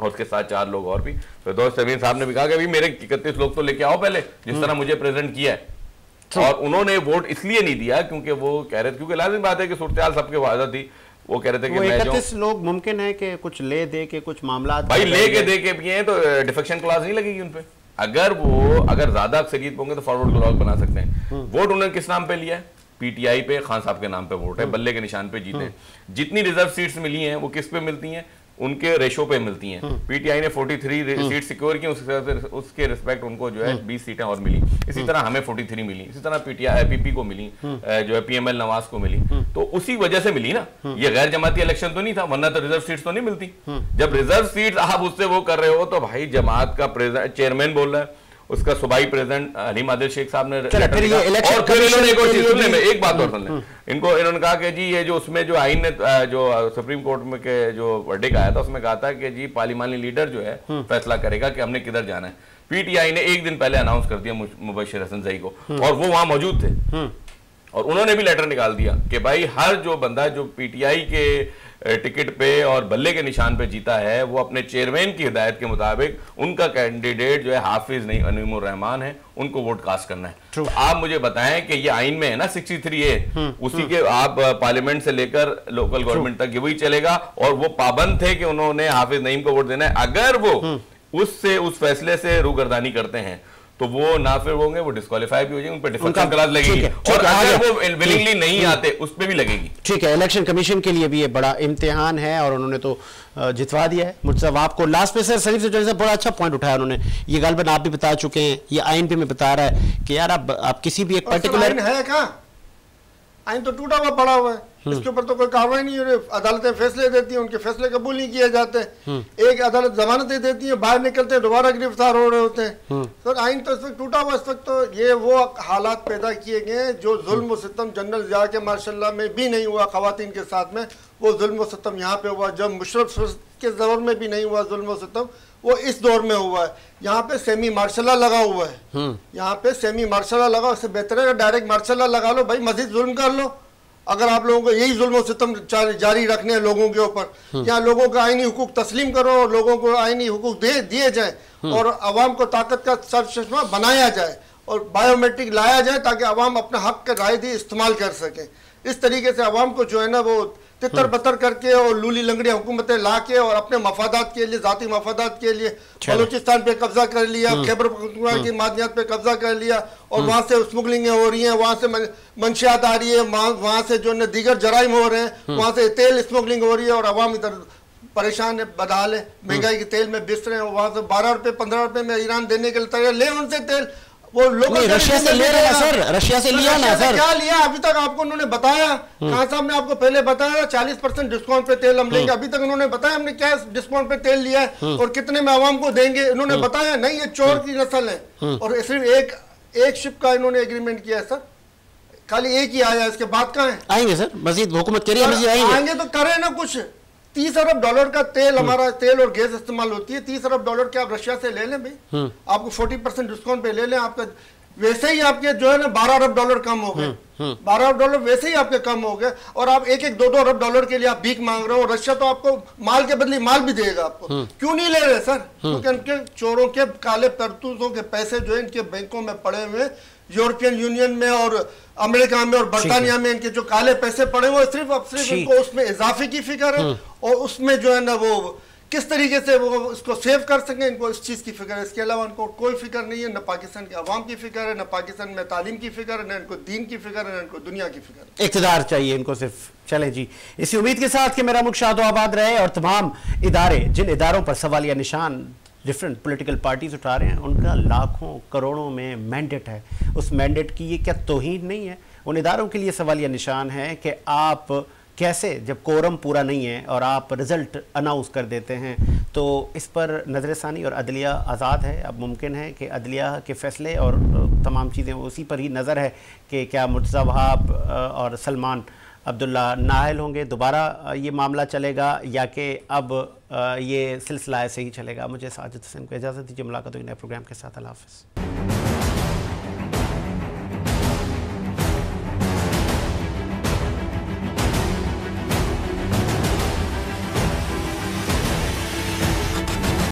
और उसके साथ चार लोग और भी, फिरदौस शमीम साहब ने भी कहा कि भाई मेरे इकतीस लोग तो लेके आओ पहले, जिस तरह मुझे प्रेजेंट किया है। और उन्होंने वोट इसलिए नहीं दिया क्योंकि वो कह रहे थे, क्योंकि लाजिम बात है कि सूरत सबके वादा थी, वो कह रहे थे कि मैं इकतीस लोग मुमकिन है कि कुछ ले दे के कुछ मामला भाई ले के दे के भी हैं, तो डिफेक्शन क्लास नहीं लगेगी उन पर, अगर वो अगर ज्यादा अक्सरियत होंगे तो फॉरवर्ड क्लॉक बना सकते हैं। वोट उन्होंने किस नाम पे लिया है? पीटीआई पे, खान साहब के नाम पे वोट है, बल्ले के निशान पे जीते। जितनी रिजर्व सीट्स मिली हैं वो किस पे मिलती हैं? उनके रेशो पे मिलती हैं। पीटीआई ने तैंतालीस सीट सिक्योर की, उसके रिस्पेक्ट उनको जो है बीस सीटें और मिली, इसी तरह हमें तैंतालीस मिली, इसी तरह पीटीआई पीपी को मिली, जो है पीएमएल नवाज को मिली, तो उसी वजह से मिली ना। ये गैर जमाती इलेक्शन तो नहीं था, वरना तो रिजर्व सीट्स तो नहीं मिलती। जब रिजर्व सीट आप उससे वो कर रहे हो तो भाई जमात का चेयरमैन बोल रहा है, उसका सुबाई प्रेसिडेंट हलीम आदिल शेख साहब ने, और फिर इन्होंने एक और चीज सुन ले, एक बात और सुन ले, इनको इन्होंने कहा कि जी ये जो उसमें जो आइन ने जो सुप्रीम कोर्ट में के जो वर्डिक्ट आया था उसमें कहा था कि जी पार्लिमानी लीडर जो है फैसला करेगा कि हमने किधर जाना है। पीटीआई ने एक दिन पहले अनाउंस कर दिया मुबशिर हसन जई को, और वो वहां मौजूद थे, और उन्होंने भी लेटर निकाल दिया कि भाई हर जो बंदा जो पीटीआई के टिकट पे और बल्ले के निशान पे जीता है वो अपने चेयरमैन की हिदायत के मुताबिक उनका कैंडिडेट जो है हाफिज नईम रहमान है, उनको वोट कास्ट करना है। तो आप मुझे बताएं कि ये आइन में है ना तिरसठ ए, उसी के आप पार्लियामेंट से लेकर लोकल गवर्नमेंट तक ये वही चलेगा, और वो पाबंद थे कि उन्होंने हाफिज नईम को वोट देना है। अगर वो उससे उस फैसले से रूगर्दानी करते हैं तो वो ना फिर होंगे, वो डिस्क्वालीफाई भी हो जाएंगे, उन पर डिफेक्शन क्लास लगेगी, और अगर वो विलिंगली नहीं आते उस पर भी लगेगी। ठीक है, इलेक्शन कमीशन के लिए भी ये बड़ा इम्तिहान है और उन्होंने तो जितवा दिया है। मुर्तजा वहाब को लास्ट में सर सलीम सठवानी साहब बड़ा अच्छा पॉइंट उठाया उन्होंने, ये गलबन आप भी बता चुके हैं, ये आइन भी मैं बता रहा है कि यार आप, आप किसी भी एक पर्टिकुलर है कहाँ, आइन तो टूटा हुआ पड़ा हुआ है, इसके ऊपर तो कोई कार्रवाई नहीं हो रही, अदालतें फैसले देती हैं, उनके फैसले कबूल नहीं किए जाते, एक अदालत जमानतें देती है, बाहर निकलते हैं दोबारा गिरफ्तार हो रहे होते हैं। सर आइन तो इस वक्त टूटा हुआ, इस वक्त तो ये वो हालात पैदा किए गए हैं जो जुल्म व सितम जनरल जिया के माशाल्लाह में भी नहीं हुआ खवातीन के साथ में, वो जुल्म व सितम यहाँ पे हुआ, जब मुशर्रफ के दौर में भी नहीं हुआ जुल्म व सितम, वो इस दौर में हुआ है। यहाँ पे सेमी मार्शला लगा हुआ है, यहाँ पे सेमी मार्शला लगा, उससे बेहतर है डायरेक्ट मार्शला लगा लो भाई, मजीद जुल्म कर लो, अगर आप लोगों को यही जुल्म सितम जारी रखने हैं लोगों के ऊपर। यहाँ लोगों का आइनी हुकूक तस्लीम करो और लोगों को आइनी हुकूक दे दिए जाए, और अवाम को ताकत का सरचश्मा बनाया जाए, और बायोमेट्रिक लाया जाए ताकि अवाम अपना हक का रायदी इस्तेमाल कर सकें। इस तरीके से अवाम को जो है ना वो तितर बतर करके और लूली लंगड़ी हुकूमतें ला के और अपने मफादात के लिए, जाती मफादात के लिए बलूचिस्तान पे कब्जा कर लिया, खैबर पख्तूनख्वा की मादनियात पे कब्जा कर लिया, और वहाँ से स्मगलिंगें हो रही हैं, वहाँ से मंशियात आ रही है, वहाँ से जो है दीगर जराइम हो रहे हैं, वहाँ से तेल स्मगलिंग हो रही है, और अवाम इधर परेशान है, बदहाल है, महंगाई के तेल में बिस्तर है, वहाँ से बारह रुपये पंद्रह रुपये में ईरान देने के लिए तैयार, ले उनसे तेल, वो लोग रशिया से ले रहे हैं सर, रशिया से लिया ना सर, क्या लिया? अभी तक आपको उन्होंने बताया, खान साहब ने आपको पहले बताया चालीस परसेंट डिस्काउंट पे तेल हम लेंगे, अभी तक उन्होंने बताया हमने क्या डिस्काउंट पे तेल लिया है और कितने में आवाम को देंगे, इन्होंने बताया नहीं। ये चोर की नस्ल है, और सिर्फ एक एक शिप का इन्होंने एग्रीमेंट किया है सर, खाली एक ही आया, इसके बाद कहाँ है आएंगे सर मजीद, हुकूमत कह रही है आएंगे तो करे ना कुछ। तीस अरब डॉलर का तेल हमारा तेल और गैस इस्तेमाल होती है, तीस अरब डॉलर क्या आप रशिया से ले लें भाई, आपको फोर्टी परसेंट डिस्काउंट पे ले लें, आपका वैसे ही आपके जो है ना बारह अरब डॉलर कम हो गए, बारह अरब डॉलर वैसे ही आपके कम हो गए, और आप एक एक दो दो अरब डॉलर के लिए आप भीख मांग रहे हो। रशिया तो आपको माल के बदले माल भी देगा आपको, क्यों नहीं ले रहे सर? क्योंकि इनके चोरों के काले करतूतों के पैसे जो है इनके बैंकों में पड़े हुए, यूरोपियन यूनियन में और अमेरिका में और बर्तानिया में इनके जो काले पैसे पड़े वो सिर्फ अब सिर्फ इनको उसमें इजाफे की फिक्र है, और उसमें जो है ना वो किस तरीके से वो इसको सेव कर सकें, इनको इस चीज़ की फिक्र है। इसके अलावा इनको कोई फिक्र नहीं है, न पाकिस्तान के अवाम की फिक्र है, न पाकिस्तान में तालीम की फिक्र है, न इनको दीन की फिक्र है, न इनको दुनिया की फिक्र है। इक़्तिदार चाहिए इनको सिर्फ। चले जी, इसी उम्मीद के साथ कि मेरा मुल्क शाद व आबाद रहे, और तमाम इदारे जिन इदारों पर सवालिया निशान डिफरेंट पोलिटिकल पार्टीज़ उठा रहे हैं, उनका लाखों करोड़ों में मैंडेट है, उस मैंडेट की ये क्या तोहीन नहीं है? उन इदारों के लिए सवालिया निशान है कि आप कैसे जब कोरम पूरा नहीं है और आप रिज़ल्ट अनाउंस कर देते हैं, तो इस पर नज़रसानी। और अदलिया आज़ाद है, अब मुमकिन है कि अदलिया के फैसले और तमाम चीज़ें उसी पर ही नज़र है कि क्या मुर्तजा वहाब और सलमान अब्दुल्ला नाहल होंगे, दोबारा ये मामला चलेगा, या कि अब ये सिलसिला ऐसे ही चलेगा। मुझे साजिद हुसैन को इजाज़त दीजिए, मुलाकात हुई नए प्रोग्राम के साथ। अल्लाह हाफ़िज़।